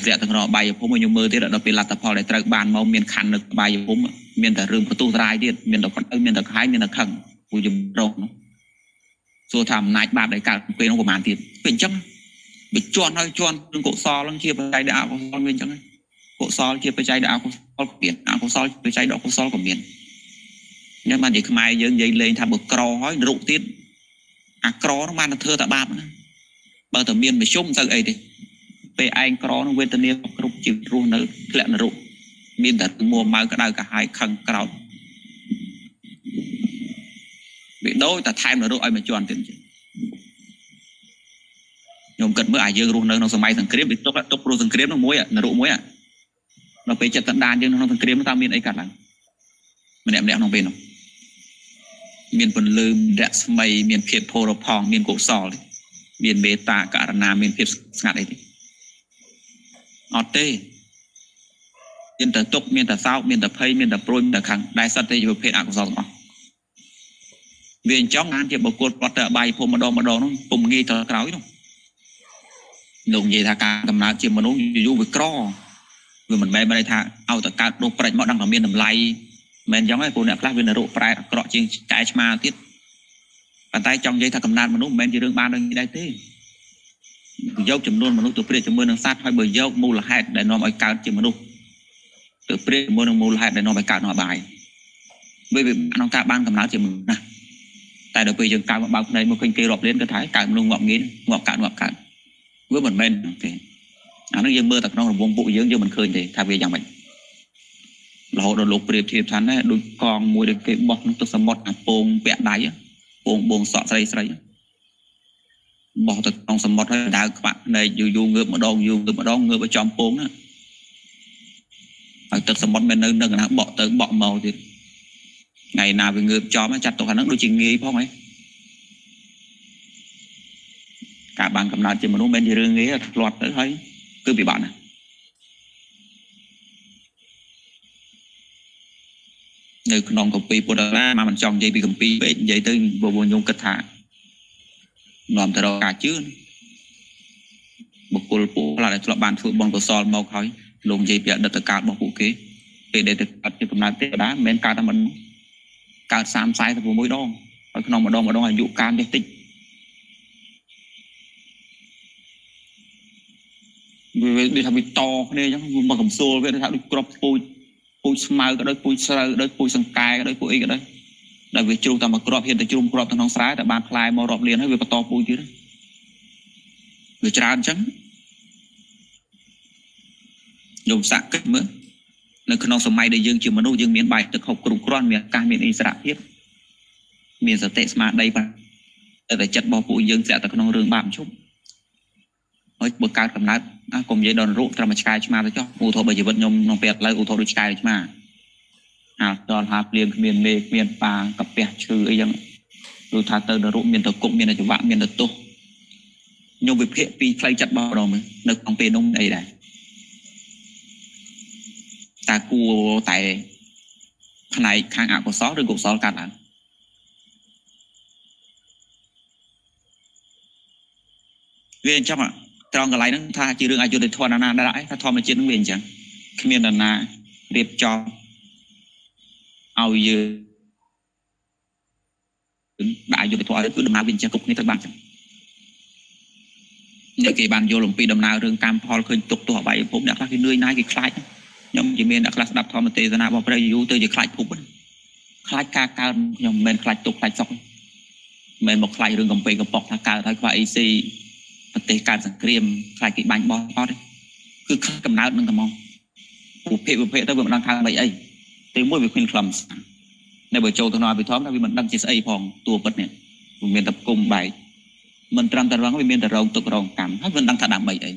เสียตั้งรอใบผมมันยมือที่เราเป็นหลักตะพอเลยตะบานมาเมียนคันใบผมเมียนแต่เรื่องประตูรายเดียดเมียนแต่คนเมียนแต่ขายเมียนแต่ขังกูจะร้องส่วนทำนายบาปในการเป็นของประมาณที่เป็นจังเป็นจวนเลยจวนเรื่องโกซอเรื่องเชียร์ไปใจดาวโกซอเป็นจังโกซอเชียร์ไปใจดาวโกซอเปลี่ยนโกซอไปใจดอกโกซอก็เปลี่ยนเนี่ยมันเด็กขมายเยอะใหญ่เลยทำแบบกรอห้อยรุกติดอ่ะกรอต้องมาเธอตะบาปนะเปิดแต่เมียนไปชุ่มใส่ไอ้ดิไปไอ้กรอนเวทนีกรุบจิตรู้นึกแหลนรู้มีแต่มัวเมากระได้กระหายขังกราวบิดโดยแต่ไทม์รู้ไอ้มันจวนเต็มยมเกิดเมื่อไอ้ยังรู้นึกน้องสมัยสังเครียบตกตกรู้สังเครียบน้องมวยอ่ะรู้มวยอ่ะเราไปจัดตันดานยังน้องสังเครียบน้องตามมีไอ้กัดหลังมันแอบแอบน้องเป็นน้องมีนผลลืมแดดสมัยมีนเพียรโพลพองมีนโกศลมีนเบตาการนามีนเพียรสกัดไอ้ออเต้เมียนแต่ตกเมียนแต่เศร้าเมียนแต่เพย์เมียนแต่โปรยเมียนแต่ขังได้สัตย์ที่อยู่ประเภทอักษรเวียนจ้องงานเจ็บบกวนปลดแต่ใบพรมมาดองมาดองน้องปุ่มงี้เธอกล่าวน้องลงเยธาการกำลังเจียมมนุษย์อยู่ไปกรอเมื่อเหมือนแม่ไม่ได้ทาเอาแต่การลงประดิษฐ์มอดังของเมียนน้ำไหลเมียนจ้องให้คนเนี่ยพลาดเวียนโรคปลายเกราะจริงใจชมาทิศปัจจัยจ้องเยธากำลังมนุษย์เมียนจะเรื่องบ้านเรื่องนี้ได้เต้ยกจำนวนมนุษย์ตัวเปรียบจำนวนนักสัตว์ให้เบยยกมูลเหตุได้นำไอ้การจำนวน เปรี้ยมนมูลหายไปนอนไปกาดนอนบายด้วยแบบน้องกาบ้านกำลังจะมึงนะแต่เดี๋ยวไปยังกาบางในมันคนเกลอบเล่นก็ถ่ายกามันลงงอกงี้งอกกาดงอกกาดด้วยเหมือนเมนอันนั้นยังเบอร์ตักน้องวงปุยเยอะเยอะมันเคยเลยทำอย่างแบบเราโดนลูกเปรียบเทียบชั้นนะดูกองมวยเด็กเก็บบอลตุกสมบัติโป่งแปะได้โป่งโป่งสอดใส่ใส่บอลตุกกองสมบัติได้กระในอยู่อยู่เงือบมาดองอยู่เงือบมาดองเงือบไปจอมโป่งนะตุกสมบัติเป็นหนึ่งหนึ่งนะบอลตุกบอลเมาทีไงนาไปเงือบจอมจัดตัวขนาดด้วยจริงงี้พ่อไหมกาบางกำนันจะมาโน้มเป็นเรื่องงี้หลอดเลยเฮ้ยคือปีบ้านนะในขนมกับปีปวดร้ามามันจองใจปีกับปีเป็นใจตึงบวบยงกระถางนอนแต่เรากาชื้นบุกปูปูหลายตัวบ้านฝึกบอลกับซอลเมาเฮ้ยลงใจเปียดัตกาบบุกเก๋เป็นเด็กตัดจะกำนันเตะด้าเม้นกาทำมันการสามสายแต่ผมไม่ดองขนมมาดองมาดองอายุการเด็กติดไปทำไปต่อเนี่ยยังมาขมโซ่ไปทำไปกรอบปูปูสมาก็ได้ปูสระก็ได้ปูสังกายก็ได้ปูอีกก็ได้ได้ไปจูงตามากรอบเห็นแต่จูงกรอบทางน้องซ้ายแต่บานคลายมารอบเรียนให้ไปต่อปูอยู่นะไปจานจังยมสักกันเมื่อในขนมสมัยได้ยังจีมนุษย์ยังเมียนใบตึกหกกรุกร้อนเมียนการเมียนอิสระเพียบเมียนสเตสมาได้ปะแต่จัดบอปูยังแสบแต่ขนมเรื่องบาปชุบเฮ้ยบกการกำนัดกลุ่มยัยดอนรุ่งธรรมชาติมาแล้วเจ้าอุทบดีวัดยมน้องเปียกเลยอุทบดีชายใช่ไหมหาดอนหาเปลี่ยนเมียนเมฆเมียนปางกับเปียกชื่อไอ้ยังดูทาเตอร์ดอนรุ่งเมียนตะกุกเมียนอะไรจังหวะเมียนตะตุยมวิเพศปีใครจัดบอดอมนึกของเปียนงไอ้ได้ตากูไตขนาดข้างอ่างกุศลหรือกุศลกันอ่ะเวียนจังอ่ะตรองกับไรนั้นถ้าจีเรื่องอายุเด็ดทอนานาได้ถ้าทอมันจีต้องเวียนจังขมิ้นนานาเรียบจอมเอาเยอะได้อายุเด็ดทอนคือดำนาเวียนจังกุกนี่ตั้งบ้านจังเนี่ยกี่บ้านโยลงปีดำนาเรื่องการพอเคยตกตัวไปผมเนี่ยคลาดที่เนื่อยน่ายกี่คลายยมจีเมียนคลาดดับทอมันเตยนาบอกไปอายุเตยจะคลายผุบคลายกาการยมเมนคลายตกคลายซอกเมนบอกคลายเรื่องกำไปกำปอกทางการทางฝ่ายซีเตะการสังเกตคลายกิบบานบอลได้คือข้ากำนัดมันกำมองผูเพผูเพถ้าเกิดมันดังทางอะไรไอ้เตะมวยไปขึ้นคลำในเบอร์โจตัวนอนไปท้องถ้ามันดังจีสไอพองตัวปัดเนี่ยมันเป็นตะกุมใบมันตรำตะรังมันเป็นตะรองตะรองกำถ้ามันดังถนัดใบไอ้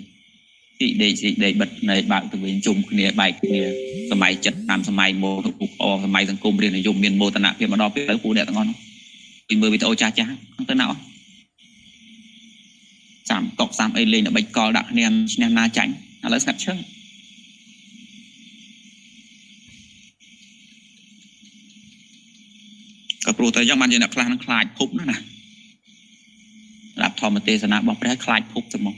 ที่เด็กเด็กบัดในบางตัวเป็นจุ่มเนี่ยใบเนี่ยสมัยจัดนามสมัยโมถูกอสมัยสังคมเรียนในยุคเมียนโมตนาเพียงมันรอเพื่อแล้วผู้เด็กต่างกันเป็นเบอร์วิทย์โอชาจ้าตั้งแต่หนาวสามกอกสามเอเลนอ่ะใบกอดักเนี่ยแนวนาจังอะไรสักเชิงกับปลูกแต่ยังมันยังคลายคลายพุบนั่นนะหลับทอมเตสนะบอกไปให้คลายพุบจะมอง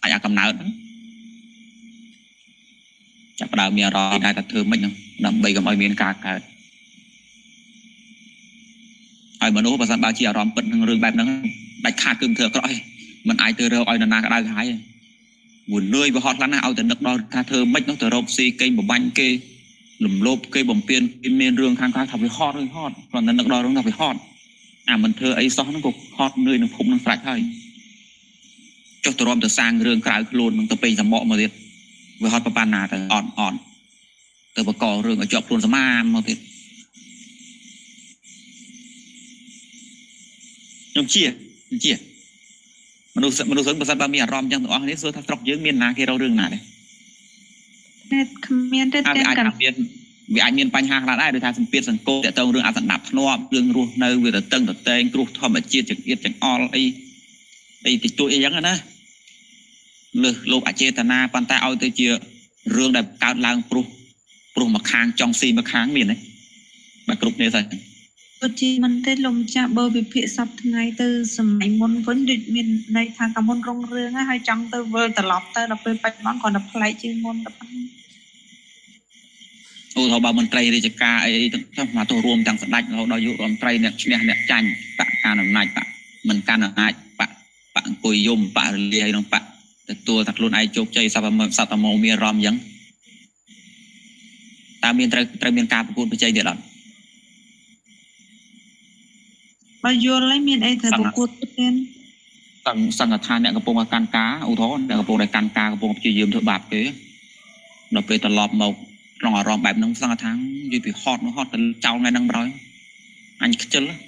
อายากำเนิดจับดาวเมียรอได้แต่เธอไม่ยังนำใบกับอเมียนกากาไอ้มนุษย์ภาษาบาลีอารมณ์เปิดเรื่องแบบนั้นไปขาดกึ่งเถื่อนก็ไอ้มันไอเตอร์เราไอ้นานาก็ได้หายหุ่นเลื่อยไปฮอตแล้วนะเอาแต่นักดอนคาเธอไม่ต้องแต่รบซีเกย์บ่บันเกย์หลุมโลบเกย์บ่มเปลี่ยนเป็นเมนเรื่องทางการทำไปฮอตเลยฮอตตอนนั้นนักดอนต้องทำไปฮอตอ่ะมันเธอไอ้ซ้อนนั่งกบฮอตเลื่อยนั่งพุ่งนั่งใส่ให้เจ้าตัวรอมจะสร้างเรื่องกลายโคลนมันจะเป็นสมองมาเด็ดไปฮอตประปานาแต่อ่อนอ่อนแต่ประกอบเรื่องจอบโคลนสมานมาเด็ดยงเชี่ยยงเชี่ยมนุษย์มนุษย์ภาษาบาลีอารมณ์ยังตัวอันนี้ส่วนทัศน์ยกเมียนนาที่เราเรื่องนาเลยเมียนเต้นกันเมียนวิไอเมียนปัญหาเราได้โดยทางสัมเปียสังโกแต่ต้องเรื่องอาสันดับนอมเรื่องรูในเวทเติ้งเต้งกรุทอมเจียจังเอียจังออลไอไอติดตัวเอียงนะเลือกโลกอาเจตนาปันตาเอาแต่เจียเรื่องแบบการล้างปรุปรุมาค้างจองซีมาค้างเมียนเลยมากรุเนี่ยใส่ตัวจีมันได้ลงจากเบอร์บิเพศสับทั้งไงเตอร์สมัยมนต์วันดึกมินในทางการมนต์โรงเรืองให้จังเตอร์เบอร์ตลอดเตอร์เราไปไปนอนก่อนเราพลายจีมนต์เราพันโอ้ทบามันไตรเดชกาไอ้ถ้ามาตัวรวมจังสลัดเราเราอยู่รวมไตรเนี่ยเนี่ยเนี่ยจันปะการหนังนายปะมันการหนังนายปะปะกุยยมปะเรียน้องปะ แต่ตัวตักลุนไอจุกใจสับสับมองมีรอมยังตามมีตรตรมีการประกวดไปใจเดือดร้อนประโยชน์ไรมีไอเธอประกวดเป็นสังสังกัดทานเนี่ยกระโปรงการกาอุทธรเนี่ยกระโปรงรายการกากระโปรงจียืมเธอบาปเก๋เราไปตลอดหมกลองอารมณ์แบบน้องสังกัดทางยืมไปฮอตน้องฮอตแต่เจ้าในนั่งร้อยอันนี้เจอแล้ว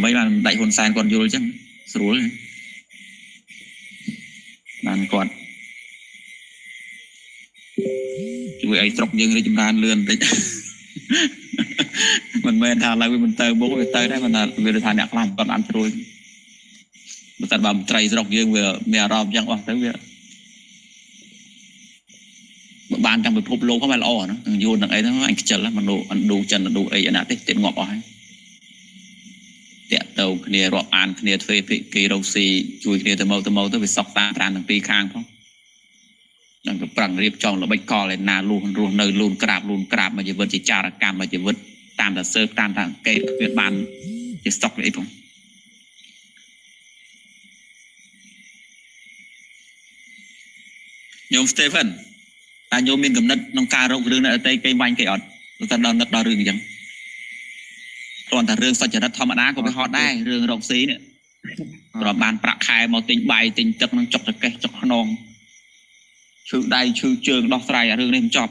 ไม่มาได้คนแซงก่อนอยู่เลยจังสรุปเลยนั่นก่อนช่วยไอ้ตรกยังเลยจำนานเลื่อนไปมันไม่ทานอะไรมันเตยบุกเตยได้มันเวลาทานอยากลำตอนอันตรายมันตัดบำไตรตรกยังเวลเมียรอบยังว่าแต่เวลบานจังไปพบโลกเข้ามาละอ่อนนะโยนอย่างไอ้ทั้งนั้นเจอแล้วมันดูมันดูจันดูไอ้อย่างนั้นเต็มงอกอ่อนเตะเตาเนียรอบอ่านเนียเฟย์กีเราซีจุยเนียเตมเอาเตมเอาต้องไปซอกตาตาหนังปีค้างเขาหนังปรังเรียบจองเราไปก่อเลยนาลูนลูนเนยลูนกราบลูนกราบมาจะเวิร์ดจิจารกรรมมาจะเวิร์ดตามแต่เซิร์ฟตามทางเกตเวียดบานจะซอกเลยผมโยมสเตฟานอาโยมมีกำนัดน้องการเราเรื่องนั้นแต่ไกลวันไกลอดเราจะนอนนัดเราเรื่องยังตอนแต่เรื่องสัจธรรมธรรมดาก็ไปฮอตได้เรื่องรองสีเนี่ยเราบานประคายมาติงใบติงจับนังจบตะเกยจบขนมชื่อใดชื่อเชิงดอกสไลเรื่องนี้มันจบ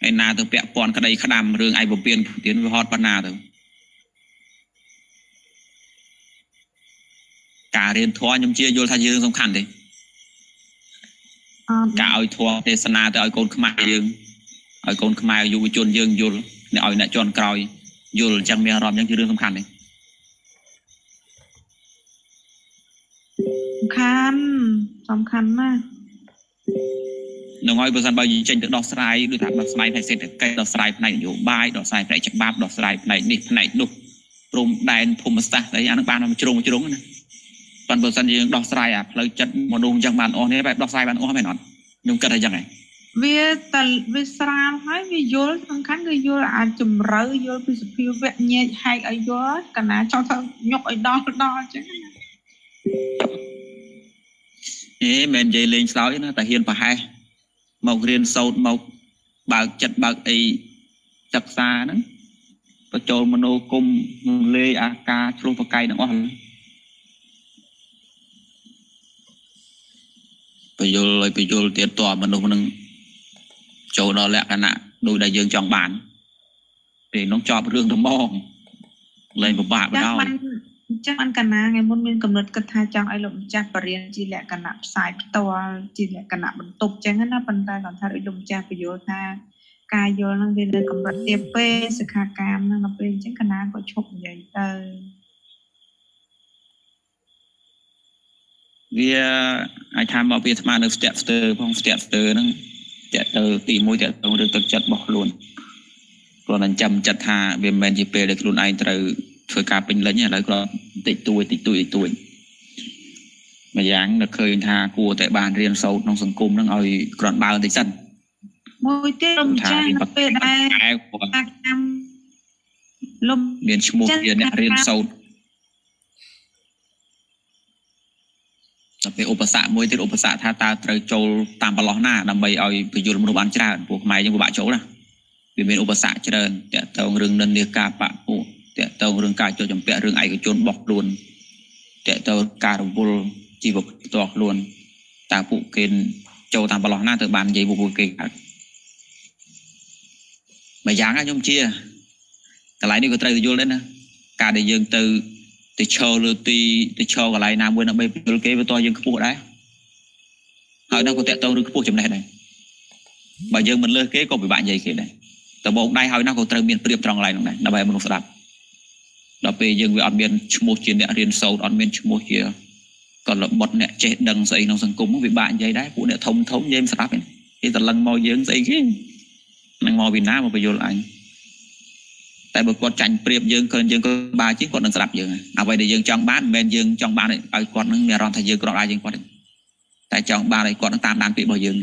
ไอ้นาตัวเปียกปอนกระไดขดำเรื่องไอ้บุเปียนเตียนไปฮอตปนาตัวการเรียนทอยมเชียโยธาเรื่องสำคัญเลยการเอาทอเทศนาแต่เอาโกนขมายเรื่องเอาโกนขมายอยู่จนเยื่อยุลเนี่ยเอาเนี่ยจนกลอยอยู่จังมีอารมณ์ยังคือเรื่องสำคัญเลยสำคัญสำคัญมากหนึ่งร้อยเปอร์เซ็นต์ใบยืนเจนดอกสไลด์ด้วยถามดอกสไลด์ไหนเสร็จใกล้ดอกสไลด์ไหนอยู่บ่ายดอกสไลด์ไหนจักบ้าดอกสไลด์ไหนนี่ไหนดุปรุงแดนพรมสตาร์ไหนอันนั้นบ้านมันจรงจรงนะปันเปอร์เซ็นต์ยังดอกสไลด์อ่ะเราจัดมนุษย์จังบ้านอ๋อเนี่ยแบบดอกสไลด์บ้านอ๋อไม่นอนนุ่งกระไรยังไงเวตาเวสราลให้เวโยลสำคัญก็โยลอาจจุ่มเรยโยลพิสุพิวเวเนยให้อโยลกันนะชอบทำยกไอ้ดอกดอกจังนี่แมนเจเลนสาวนะแต่เฮียนป่าให้หมอกเรียนโซนหมอกบากจัดบากไอจักซานั้นประโจมโนกมเลอากาโรปไกนั่งอ่อนประโยลเลยประโยลเตียตัวมันนุ่มนึงโจนอแหละกันนะดูได้ยืนจองบานเป็นน้องจอบเรื่องทั้งมองเลยบาปได้จักมันกันนะไงมันเป็นกำหนดกระทาจังไอหลงจักปรเรียนจีแหละกันนะสายตัวจีแหละกันนะมันตกจังนั้นนะปัญญาหลังทางไอหลงจักประโยชน์นะกายโยนังเดินกำหนดเตียเป้สกากามนั่นเราเป็นจังกันนะก็ชกใหญ่เตอเวียไอทำเอาเปียสมาเดินสเตปสเตอร์พองสเตปสเตอร์นั่งจะเจอตีมวยจะต้องเรื่องจัดบอกลุนกรณีจำจัดทาเบมเบนจีเปเด็กลุนไอเตอร์เถื่อการเป็นอะไรเนี่ยแล้วก็ติดตัวติดตัวติดตัวมาอย่างเราเคยทากลัวแต่บานเรียนเซาน้องสังคมนั่งเอากรอนบาลติดสั้นมวยเตี้ยลมจ้างเป็ดได้ลมเรียนชั่วโมงเรียนเนี่ยเรียนเซาจะไปอุปสรรคมวยติดอุปสรรคท่าตาเตยโจลตามปลอกหน้าดำไปเอาไปอยู่ลำดับอันเจ้าพวกไม้ยังบาดโจนะเป็นเป็นอุปสรรคเจริญแต่เตงเรื่องเดินเดียกาปะปูแต่เตงเรื่องการโจจำเปะเรื่องไอ้ก็โจนบอกลวนแต่เตงการบุลจีบตอกลวนตาปูเกณฑ์โจตามปลอกหน้าเตยบานใหญ่บุกเกณฑ์มาอย่างนั้นยมเชียแต่หลายนี่ก็เตยโจเลยนะการได้ยังเตยติดโชว์หรือตีติดโชว์อะไรน้ำเว้นน้ำไปโอเคไปต่อยังขบวนได้เอาน้ำก็เตะตัวหรือขบวนจำได้ไหมบางอย่างมันเลิกเก๊ก็ไปบ้านใหญ่เกินได้แต่บอกได้เอาน้ำก็เตะเบียนเปรียบตรงอะไรตรงไหนน้ำไปมันลงสลับเราไปยังไปอัดเบียนชั่วโมงเชียร์เนี่ยเรียนโซนอัดเบียนชั่วโมงเชียร์ก่อนเราบดเนี่ยเจดังใส่น้องสังคมไปบ้านใหญ่ได้พวกเนี่ยทงทงเยี่ยมสลับเนี่ยที่ตะลังมอยังใส่เก๊นั่งมอบินน้ำมาไปโยนอะไรแต่บทกอดจันเปรียบยืงเกินยืงก็บาจิ้งกอดหนึ่งสลับยืงเอาไปเดี๋ยวยืงจองบ้านเมนยืงจองบ้านเลยเอากอดหนึ่งเมียรอนทะยืงกอดอะไรยืงกอดแต่จองบ้านเลยกอดตั้งตามนานปีบ่ยืง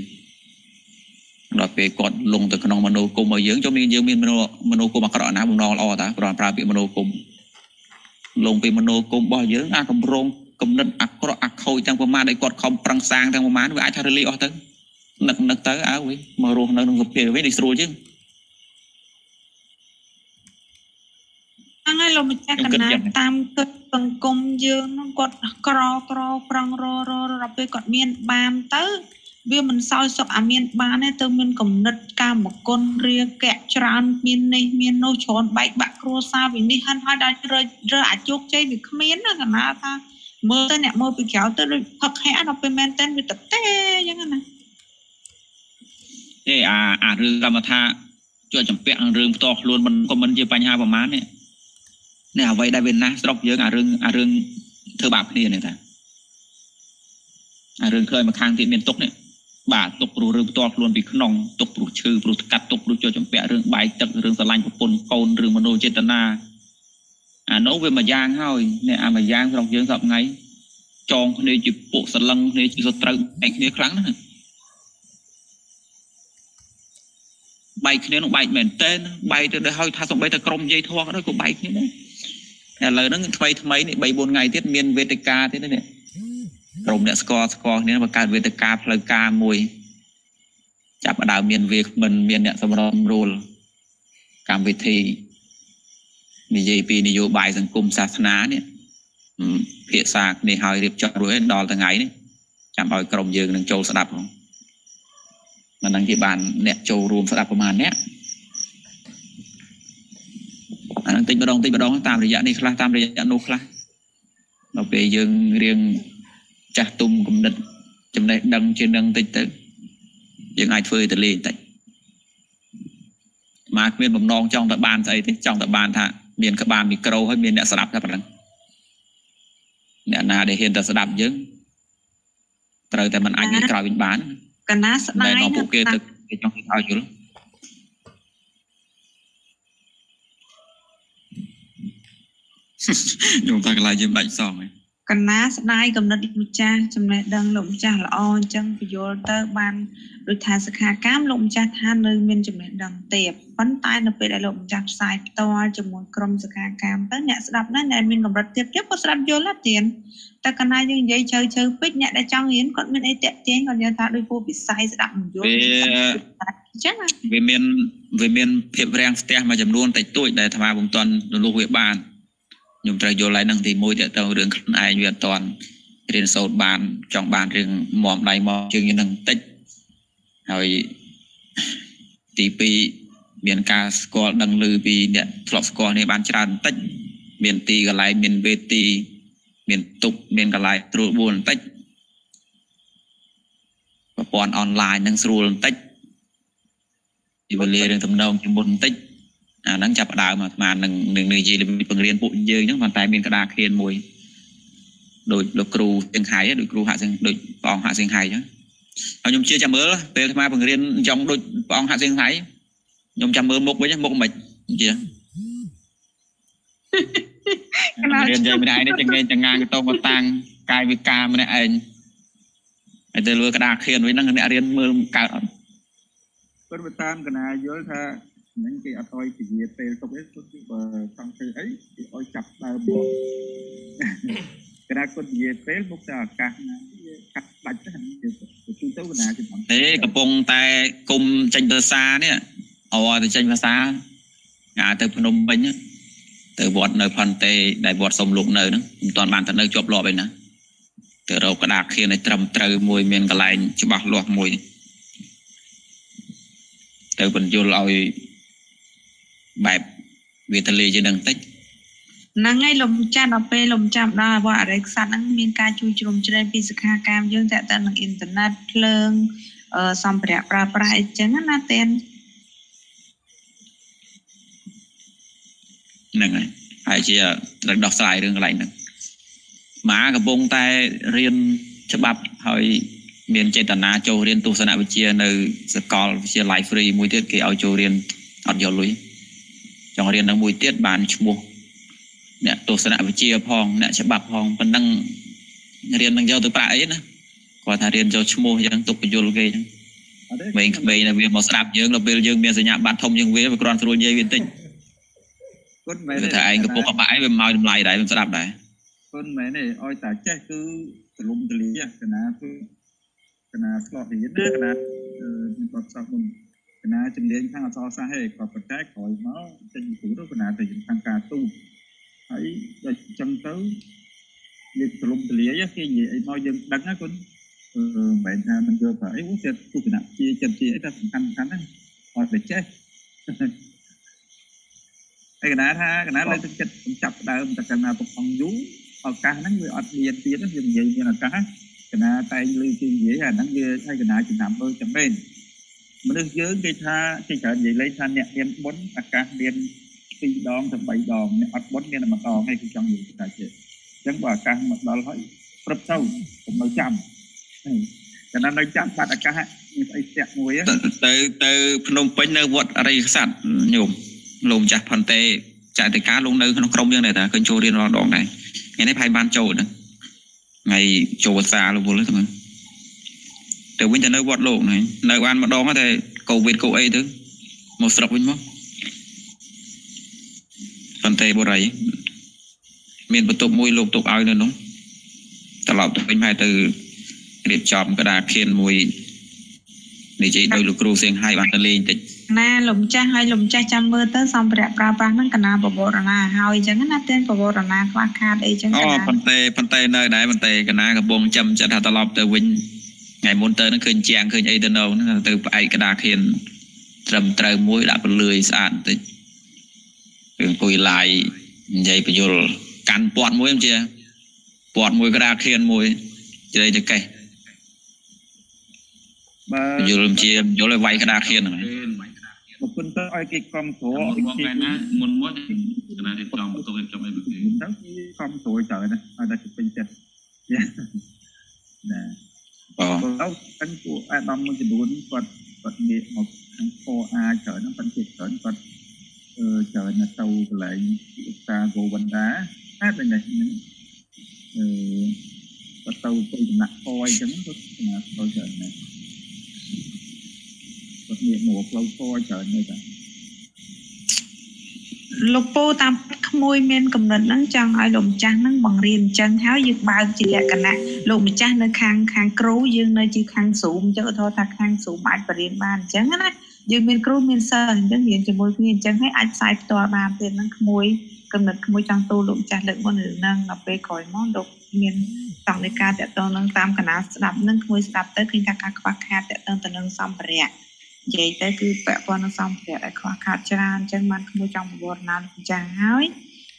เราไปกดลงแต่ขนมมโนกลมมาเยอะจนมีเยอะมีมโนมโนกลมมากระนั้นบุญนอรอตาปราปราปีมโนกลมลงไปมโนกลมบ่อยเยอะอากำรงกำนันอักกระอักเขาจังประมาณได้กดคอมปรังสางจังประมาณไว้อาชาเรลีออกตั้งนักนักเตอเอาไว้มาโรงนักนักเปลี่ยนไว้ในสโตรจึงอะไรเราไม่แจ้งกันนะตามเกิดปังกลมเยอะน้องกดกรอกรอปรังรอรอเราไปกดเมียนบามเตอเบี้ยมันซอยสอบอาเมียนบาเนี่ยเติมเมียนกำนัดกามกคนเรียกแกะจานเมียนในเมียนโนชอนใบบักโรซาวิ่งนี่ฮันฮาดาเรือเรืออาจุกใจวิ่งเมียนนะกันนะท่าเมื่อเนี่ยเมื่อไปเขียวเตอผักแห้งเราไปเมนเต้นไปตัดเต้ยังไงนะเอออาอาเรือกรรมธาช่วยจำเป็นเรื่องต่อรวนมันก็มันจะปัญหาประมาณเนี่ยเนี่ยไว้ได้เป็นนะสต็อกเยอะอาเรื่องอาเรื่องเธอบาปนี่เนี่ยท่าอาเรื่องเคยมาค้างที่เมียนตกเนี่ยบาตกปลุกเรื่องตอกลวนปีขนองตกปลุกชื่อปลุกกัดตกปลุกโจจำเปะเรื่องใบตักเรื่องสลายปนโกนเรื่องมโนเจตนาอ่าโน้ตเวมาย่างเฮ้ยเนี่ยอ่ามายางลองเยอะสับไงจองในจุดปุสลังในจุดสตรังในในครั้งนั้นใบเนี้ยน้องใบเหม็นเต้นใบจะได้เฮ้ยถ้าส่งใบตะกรมใยทองก็ได้ก็ใบเนี้ยนะแต่เลยนั่งไฟทำไมเนี่ยใบบนไงเทียนเมียนเวติกาเทียนเนี่ยกรมเนี่ยสกอสกอเนี่ยประการเวทกาพลกามวยจับดาวเมียนเวกมันเมียนเนี่ยสมรภูมิการเวทีมีเยปีนโยบายสังคมศาสนาเนี่ยเพียสากในหอยเรียบจอรวยดอลต่างไงเนี่ยจำเอากรมยืนหนึ่งโจสดับของมันดังที่บ้านเนี่ยโจรวมสดับประมาณเนี้ยอันนั้นติดประดองติดประดองตามระยะนี่คลาตามระยะโนคลาเราไปยืนเรียงจากตุ่มกำลังจำได้ดังเชื่อดังติดตั้งยังไงเฟยแต่เล่นแต่มาเมียนผมนองจ้องตะบานใส่ติจ้องตะบานท่าเมียนกระบานมีกระโดให้เมียนเนี่ยสลับท่าประดังเนี่ยนาได้เห็นแต่สลับเยอะแต่แต่มันอันนี้กลายเป็นบ้านกันนะสไลด์น้องปุ๊กเกอร์ติดจ้องที่เอาอยู่โยมตากลายยิ้มไหลซองเลยกันนะสไนกำนัดลูกจ้าจำเลยดังลูกจ้าละออจังประโยชน์เตอร์บันโดยทางสกาก้ามลูกจ้าท่านเลยเมียนจำเลยดังเตียบปั้นตายนับเป็นลูกจ้าสายตัวจมูกกลมสกาก้ามตั้งเนี่ยสลับนั่นเนี่ยเมียนกำลังเตียบเทียบก็สลับโยลัดเตียนแต่กันนะยังยัยเชยเชยปิดเนี่ยได้จังเห็นก่อนเมียนไอเตียบเตียนก่อนเดียวท่าด้วยผู้ปิดสายสลับโยลัดจ้าเวียนเวียนเวียนเพียบแรงเตียมาจำนวนแต่ตัวได้ทำมาบุญตอนลูกเวียบานยมตรายโยไลนั่งตีมวยเดี๋ยวเต่าเรื่องไอเวียนตอนเรียนโซดบานจองบานเรื่องหมอมไลหมอมจึงยังนั่งติดหอยตีปีเมียนกาสกอดังลือปีเนี่ยทลอกสกอในบ้านจานติดเมียนตีกับไลเมียนเวตีเมียนตุกเมียนกับไลตรวจบุญติดประปอนออนไลน์นั่งสรูติดอีเวลเรื่องทำนองจมูกติดนั่งจับดาวมาประมาณหนึ่งหนึ่งหนึ่งจีเลยเป็นเรียนปุ่นเยอะนั่งผ่านตายเมียนกระดาษเขียนมวยโดยโดยครูเสียงหายโดยครูหาเสียงโดยปองหาเสียงหายนะเอายมเชื่อจำเออเตะมาเป็นเรียนจองโดยปองหาเสียงหายยมจำเออมุกไว้ยังมุกไม่เจี๋ยเรียนใจไม่ได้เนี่ยจังเงินจังงานก็ต้องมาตังกายวิการมาเนี่ยเองไอ้เตะเรือกระดาษเขียนไว้นั่งเนี่ยเรียนมือเก่าเปิดไปตามกันนะเยอะท่านั่นคืออัตราที่เยเตสเอสก็คือว่าทางเไอ้ที่เอาจับตาบอลกระดาษก็เยเตสบุกจากการนั้นขัดหลักฐานเกี่ยวกับตัวเจ้าหน้าที่เอ๊กระปงแต่กลุ่มจันทร์ซาเนี่ยเอาแต่จันทร์ซางาเตอพนมไปเนี่ยเตอบอดเนยพันเตได้บอดสมลุกเนยนะตอนบานตอนเนยจบรอไปนะเตอเรากระดาษเขียนในตรมเตอมวยเมียนกระไลฉบับหลอกมวยเตอปัญญ์เอาแบบเวทเลจะดังติดนั่งไงลมจับเราไปลมจับได้ว่าอะไรสักนั่งมีการจูจมจะได้ปีสกาการยื่นแต่แต่หนังอินเทอร์เน็ตเรื่องเอ่อสัมผัสปราปรายจังงั้นนะเต้นนั่งไงไอเชียหลักดอกสายเรื่องอะไรนั่งหมากระบงแต่เรียนฉบับหอยเรียนเจตนาโจเรียนตุสนาวิเชียในสกอลวิเชียไลฟ์ฟรีมวยเทียบเกี่ยวโจเรียนอัดยอลุยจังเรียนดังมวยเตี้ยบานชมูเนี่ยตัวสนามวิเชียพองเนี่ยฉบับพองมันดังเรียนดังเจ้าตัวปลายนะกว่าถ้าเรียนเจ้าชมูยังตกไปโยนเกย์ mình mình là việc màu sạp dương là bề dương miền sài nhạc bát thông dương về và còn rồi dây viên tinh người ta anh có bông bãi về màu đầm lầy đấy sạp đấy con mấy này oi tả che cứ lùm từ lý à cái nào cứ cái nào lọt thì nhất cái nào còn sao còn cái nào chừng đến thang so xa hay còn còn trái khỏi nó trên cũ đó cái nào thì thằng cà tu ấy trong tới việc lùm từ lý á cái gì ấy màu dương đắng á con vậy là mình vừa phải uống xe tu cái nào chia chân chia ấy ta thành thành đấy oi phải cheไอ้ขนาดฮะขนาดเลยจะจับดาวมันจะกันมาปกครองยุ้งเอาการนั่งเรืออัดเบียนเตี้ยนั่งเบียนเยอะอย่างนั้นกันฮะขนาดไตลือกินเยอะนั่งเรือใช่ขนาดกินน้ำโดยจำเป็นมันเรื่องเยอะกินท่าที่ฉันใหญ่เลยท่านเนี่ยเรียนบนอาการเรียนตีดองถึงใบดองเนี่ยอัดบนเนี่ยมันดองให้คุณจังอยู่ที่ไหนเจ็บจังว่าการมันดองร้อยปรับเท่าผมเราจำขนาดเราจำปัดอาการฮะไอ้เสียมวยอ่ะเตยเตยพนมเป็นเนื้อวัดอะไรสัตว์โยมลงจากพันเตจากแต่การลงเนื้อขนมกรมยังไงแต่คนโจเรียนรอดองไงไงได้ภายบ้านโจนะไงโจซาลงบนเลยทั้งนั้นแต่วิญญาณเนื้อวัดโลกไงเนื้อวันมาดองก็แต่โกวิดโกเอถึงหมดสลับวิญญาณพันเตบ่ไรเมียนประตูมวยลงตกเอาเนี่ยน้องตลอดเป็นภายตือเรียบจอมกระดาษเขียนมวยในใจโดยลูกครูเสียงให้บันเตลีติดน่าหลงใจให้หลงใจจำเบอร์เตอร์สองประปราปรานั่งกันนาปบรณาเฮาอีจังกันนาเต้นปบรณาคลาคาดอีจังกันนาพันเตพันเตเนยได้พันเตกันนากระบงจำจะถ้าตลอดแต่วินไงมนเตอร์นั่งคืนแจงคืนไอเดนเอานั่งเตอร์ไอกระดาษเขียนเตรมเตรมมุ้ยดับเลยสะอาดติดเป็นกุยลายใหญ่ประโยชน์การปอดมุ้ยมันเจียปอดมุ้ยกระดาษเขียนมุ้ยจะได้จะไกลอยู่ลมเชียมอยู่เลยไวกระดาษเขียนหน่อยบุคคลตัวไอ้กิจกรรมโถกิจกรรมนะมนต์วัดขณะที่จอมตัวเองจอมไอ้บุคคลทั้งที่กรรมโถเจอนะอะไรจะเป็นเจ็ดเนี่ยนะแล้วทั้งตัวไอ้ดำมันจะดูนกดกดเด็กหมดทั้งโคอาเจอทั้งปันเจ็ดเจอทั้งกดเออเจอเนี่ยเตาอะไรตาโกบันดาถ้าเป็นอะไรนั้นเออเตาตัวหนักคอยจังก็นะเราเจอเนี่ยลูกปูตามขโมยเมนกำเนิดนั่งจังไอ้หลงจังนั่งบังเรียนจังเท้ายึดบางจีแหลกกันนะหลงจังในคางคางครูยึงในจีคางสูงเจ้าทอทักคางสูงบานประเรียนบานจังนะยึงเมนครูเมนเซอร์จังเรียนจะมวยเรียนจังให้อัดสายตัวบานเป็นนั่งขโมยกำเนิดขโมยจังตูหลงจังเล็กวันหนึ่งนั่งเราไปคอยมองดกเมนต่างในการแต่ตอนนั่งตามคณะสลับนั่งขโมยสลับเตอร์ขึ้นทางการควักแคบแต่ตอนตอนนั่งซ้อมประเรียใหญ่แต่คือแปะปอนซ้ำเพื่อไอ้ขวาขาดจานจังมันขโมยจังบรณาจังห้อย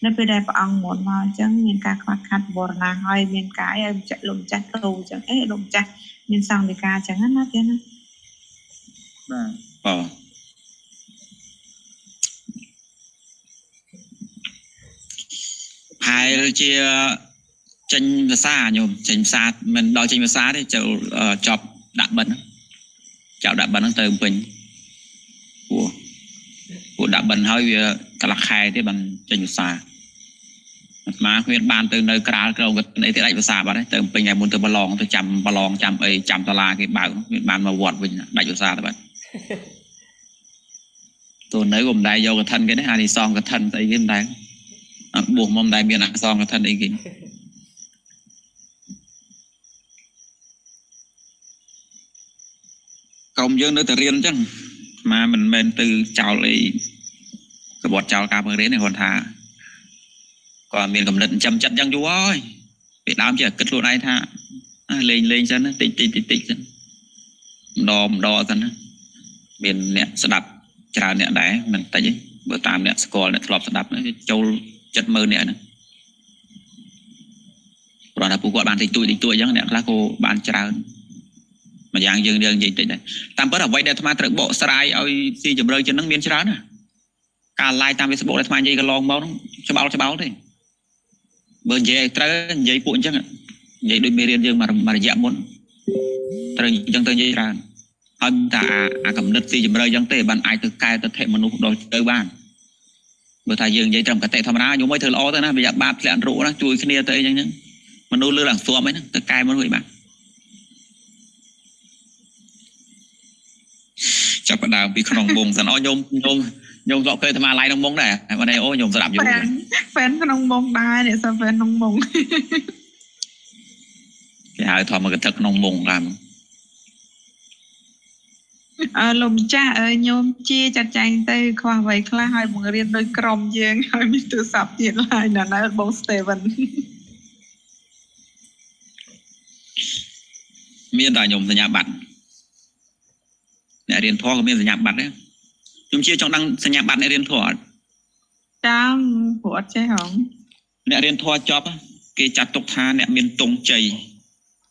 นั่นไปได้ปะอังหมดมาจังเมียนกาขวาขาดบรณาห้อยเมียนกาไอ้จัดลมจัดตูจังเอ้ลมจัดเมียนสังเดกาจังนั้นนะเจ้านะอ๋อภายเราเจียจันภาษาโยมจันภาษามันดอยจันภาษาที่จะจอบดับบันchào đại bản năng từ mình của của đại bản hơi cả lạc khai thế bằng trình xa mà huyện ban từ nơi cả cầu vật đấy thế lại vừa xa vào đấy từ mình ngày muốn từ bà lon từ chằm bà lon chằm ấy chằm ta la cái bảo huyện ban mà vọt mình đại vừa xa các bạn tôi nấy gồm đại vô cái thân cái đấy anh đi son cái thân tại cái đấy buồn mong đại miền anh son cái thân đấy kì công dân nữa từ riêng chứ mà mình men từ chào lại cái bọt chào cà phê đấy này còn thà còn miền cầm định chăm chặt dân chú ơi bị đám chưa kết luôn ai tha lên lên cho nó tịt tịt tịt tịt đo đo cho nó miền nẹt sập đập chào nẹt đáy mình tại chứ bữa tạm nẹt score nẹt lọp sập đập nó châu chất mơ nẹt nữa rồi là phụ gọi bạn thì tụi thì tụi giống nẹt lá cô bạn chào mà dạng dương dương gì đấy, tam bớt học vậy để tham gia bộ sai ơi si chụp rơi cho nó miên chán à, cả lại tam về bộ để tham gia gì cả lon bao nó cho bao cho bao thôi, bớt dễ tới dễ cuộn chắc, dễ đôi miên dương mà mà dạng muốn, tới chẳng tới dễ ra, anh ta cầm đất si chụp rơi chẳng tới bàn ai từ cài từ thẻ mà nó đòi tới bàn, bớt thay dương dễ trồng cả tệ tham gia nhúng mấy thợ lo tới na bây giờ ba lạng rượu đó chui kia tới chẳng những, mà nó lừa làng xua mấy nó từ cài mà nó bị bạc จับกระดาษปีขนมบงสันอ้อยโยมโยมโยมเราเคยทำอะไรน้องบงได้วันนี้โอ้โยมสลับอยู่แฟนขนมบงได้เนี่ยแฟนน้องบงไปหาทอมมากระทึกน้องบงกันลมจ้าเออโยมจีจัดใจเตยควาไว้คล้าให้มึงเรียนโดยกรมเยืองให้มีตัวสับเย็นลายหนาหนาบงสเตเวนมีอะไรโยมสัญญาบัตรเนี่ยเรียนท่อก็มีสัญญาบัตรเนี่ยโยมจีจังดังสัญญาบัตรเนี่ยเรียนท่อจ้าหัวใจของเนี่ยเรียนท่อจอบเกจัดตกทานเนี่ยเมียนตรงใจ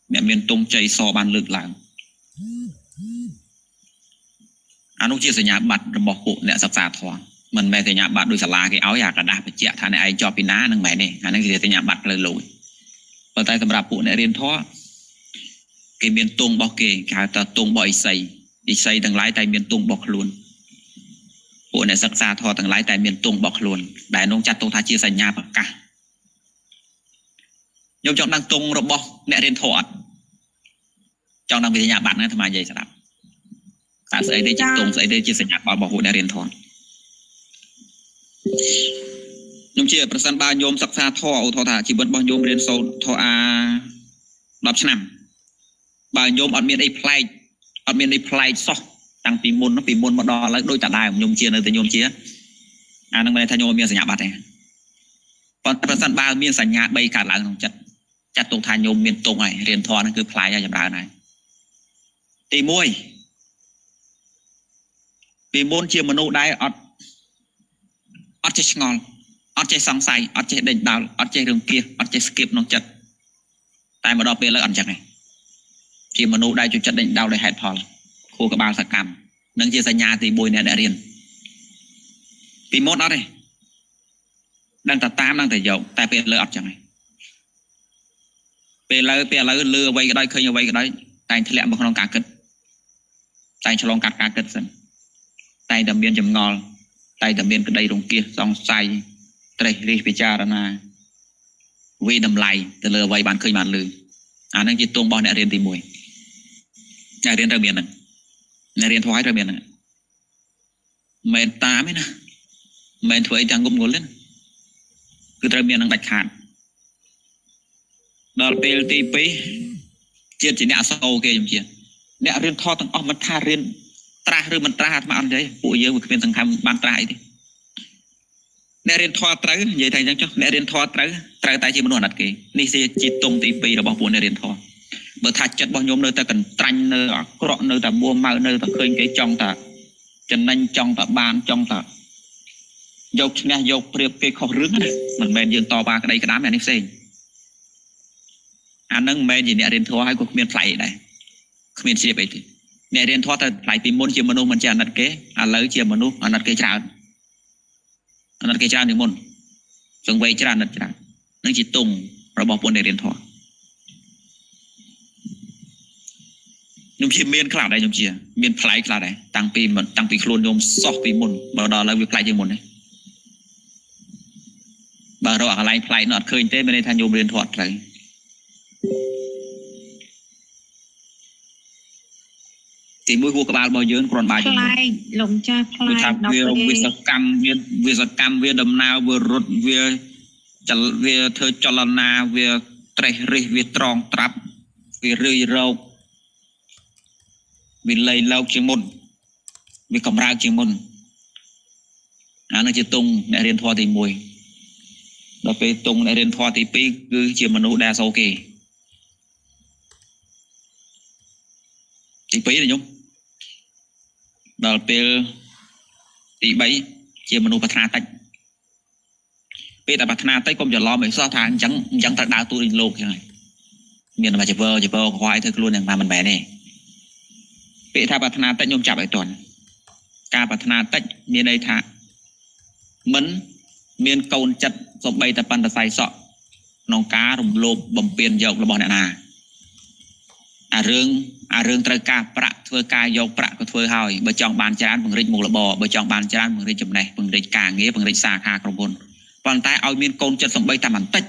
เนี่ยเมียนตรงใจซอบานเลือกหลังอันนู้นเชี่ยวสัญญาบัตรระบบปุ่นเนี่ยสักษาทองมันไม่สัญญาบัตรโดยสลาคือเอาอยากกระดาษไปเจียทานในไอจอปีน้าหนึ่งใบเนี่ยอันนั้นคือสัญญาบัตรเลยลุยปัจจัยสำหรับปุ่นเนี่ยเรียนท้อเกี่ยเมียนตรงบอกเกี่ยการตัดตรงบ่อยใส่อีใส่ต่างหลายแต่เมียนตรงบอกล้วนปุ่นเนี่ยสักษาทอต่างหลายแต่เมียนตรงบอกล้วนแต่น้องจัดตรงท่าเชี่ยวสัญญาปากกาโยมจังดังตรงระบบเนี่ยเรียนท้อจังดังเป็นสัญญาบัตรนะทำไมใหญ่สลับสายได้จิตตรงสายได้จิตสัญญาบาบอกหูได้เรียนทอนยมเชี่ยประสานบาโยมศักษาท่ออุทธาชีวิตบาโยมเรียนโซทออาดับชนะบาโยมอัดเมียนไอ้พลายอัดเมียนไอ้พลายซอกตั้งปีมลน้องปีมลมาดอแล้วโดยจัดได้ของโยมเชี่ยเลยแต่โยมเชี่ยอ่านั่งไปในทายโยมเมียนสัญญาบัตรเนี่ยประสานบาเมียนสัญญาใบขาดหลังของจัดจัดตรงทายโยมเมียนตรงไงเรียนทอนนั่นคือพลายยาจับได้ไงตีมวยปีมลเชี่ยมโนได้อดอดเจงอนอดเจสังไสอดเจเด่นดาวอดเจเรื่องเกียอดเจสกิปน้องจัดตายมาดอกเปลือกอันจากไหนเชี่ยมโนได้จุดจัดเด่นดาวได้หายพอครูกับบาลสกรรมนั่งเชี่ยสัญญาตีบุยเนี่ยได้เรียนปีมลอะไรนั่งแต่ตามนั่งแต่เดี่ยวแต่เปลือกอันจากไหนเปลือกเปลือกเลือไว้ก็ได้เคยไว้ก็ได้ตายทะเลมันขนองการเกิดตายฉลองการการเกิดสิไต่ดำเบียนจำงอไต่ดำเบียนกระไดลงเกียร์สองไซไตรรีพิจารณาเวดำไหลแต่เลอไว้บานเคยบานเลยอ่านนั่งจิตตรงบอลเนี่ยเรียนตีมวยเนี่ยเรียนระเบียนน่ะเนี่ยเรียนทวายระเบียนน่ะเมนตาไหมนะเมนถวยจังกุมกุลเล่นคือระเบียนนั่งตัดขาดดอลเปลตีปีเจียนจีเนี่ยโซเกย์จำเจียนเนี่ยเรียนท่อตั้งออกมาท่าเรียนตราหรือมันตรามาอันใดผู้เยอะมันเป็นสังคมบางตราอีกทีในเรียนทอตรึใหญ่ไทยจังจ้ะในเรียนทอตรึตรึตายจีมโนนัดเกนี่สิจิตตรงตีปีเราบอกผู้ในเรียนทอเมื่อถัดจัดบอลโยมเนยแต่กันตรันเนยกระเนยแต่บัวมาเนยแต่เคยเกยจองแต่จันนันจองแต่บานจองแต่ยกเนี่ยยกเปรียบเกยขอรึงนะมันแมนยืนต่อบากระไดกระน้ำอย่างนี้เองอันนั้นแมนอย่างเนี่ยเรียนทอให้กูเมียนไผ่ได้เมียนเสียไปทีในเรียนทอดแต่หลายปีมลเชียมโนมันจะนัดเกะอะไรเชียมโนนัดเกะจานนัดเกะจานอย่างมลสังเวยจานนัดจานนั่งจิตตรงระบบปนในเรียนทอดยมเชียเมียนขลาดได้ยมเชียเมียนพลายขลาดได้ตั้งปีมันตั้งปีโคลนยมซอกปีมลบารอแล้ววิพลายยังมลเลยบารออะไรพลายนัดเคยเต้ไม่ได้ทานยมเรียนทอดเลยตีมวยวัวกระบาลบอลเยินกรอนบาลอย่างนี้ลงจ้าพลายเวียวิศกรรมเวียวิศกรรมเวียดำนาเวียรถเวียจัลเวียเธอจัลนาเวียไตรฤทธิ์เวียตรองตรับเวียรื้อเราเวียเลยเล่าเชียงมนเวียกำราเชียงมนอันนั้นจะตรงในเรียนทอตีมวยเราไปตรงในเรียนทอตีปีคือเชียมนุดาโซเกตีปีเลยยมดอลเปลตีใบเชียมโนปัฒนาติเปแต่ปัฒนาติกรมจะล้อมไปซ้อทางยังยังตัดดาวตัวอินโลกยังไงเมียนมาจะเวอร์จะเวอร์ควายเธอกลุ่นอย่างมามันแบนี่เปถ้าปัฒนาติยมจับไอ้ตอนการปัฒนาติเมียนในทางเหมือนเมียนเกาจัดสบใบตะปันตะไซซ้อน้องการุมโลบ่มเปลี่ยนเยาะระบอนนาอาเรื่องอาเรื่องตรกาประเทือกายยกประก็เทือหอยเบจองบานจานเบงริจมูระบอเบจองบานจานเบงริจจำไหนเบงริจกางเงี้ยเบงริจสาขากระบวนตอนใต้เอาเมียนโกนจัดสมใบตามันติด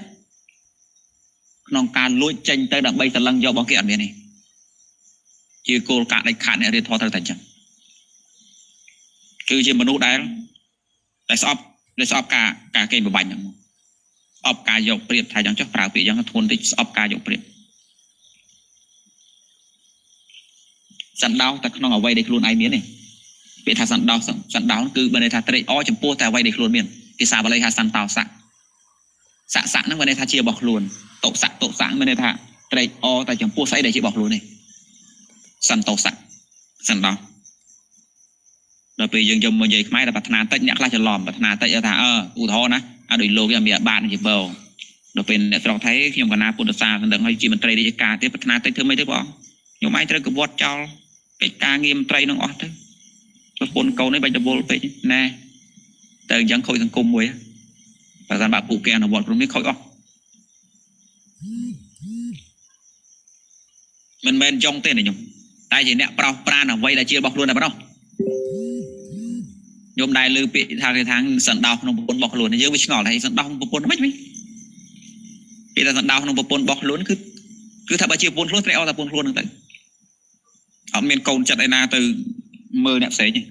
น้องการลุยเจนเตอร์ดับใบสลังยกบังเกียร์เมียนี่จีโกลกะในขาดในเรียนทอตระตันจัง គឺជាមនុស្សដែលដែលស្អប់ដែលស្អប់ការការគេបបាញ់ហ្នឹងស្អប់ការយកប្រៀបថាយ៉ាងចុះប្រើពាក្យយ៉ាងធន់តិចស្អប់ការយកប្រៀបសណ្ដោសតែក្នុងអ្វីដែលខ្លួនឯងមានទេពាក្យថាសណ្ដោសសណ្ដោសគឺបើន័យថាត្រេកអរចំពោះតែអ្វីដែលខ្លួនមានភាសាបាលីថាសន្តោសៈសៈសៈហ្នឹងបើន័យថាជារបស់ខ្លួនតុសៈតុសៈមានន័យថាត្រេកអរតែចំពោះស្អីដែលជារបស់ខ្លួននេះសន្តោសៈសណ្ដោសដល់ពេលយើងយកមកនិយាយខ្មែរតែប្រាថ្នាតិចអ្នកខ្លះច្រឡំប្រាថ្នាតិចថាអឺឧទាហរណ៍ណាអាដោយលោកគេមានអាបានជាបើដល់ពេលអ្នកត្រង់ថៃខ្ញុំកណាពុទ្ធសាសនាដឹងហើយជាមន្ត្រីរាជការទៀតប្រាថ្នាតិចធ្វើម៉េចទៅបងខ្ញុំឯងត្រូវកវត្តចោលកិច្ចការងារមន្ត្រីនឹងអស់ទៅប្រពន្ធកូននេះបាច់ដវល់ពេកណែតែអញ្ចឹងខូចសង្គមមួយបើសិនបើពួកគេអនុវត្តព្រមនេះខូចអស់មិនមែនយងទេណាខ្ញុំតែជាអ្នកប្រោសប្រាណអ្វីដែលជារបស់ខ្លួនតែប៉ុណ្ណោះខ្ញុំដែរលើពាក្យថាគេថាសណ្ដោសក្នុងប្រពន្ធរបស់ខ្លួនយើងវាឆ្ងល់ថាសណ្ដោសក្នុងប្រពន្ធមិនវិញពាក្យថាសណ្ដោសក្នុងប្រពន្ធរបស់ខ្លួនគឺគឺថាបើជាប្រពន្ធខ្លួនត្រេកអរតែប្រពន្ធខ្លួនហ្នឹងទៅអត់មានកូនចិត្តឯណាទៅមើលអ្នកផ្សេងទេ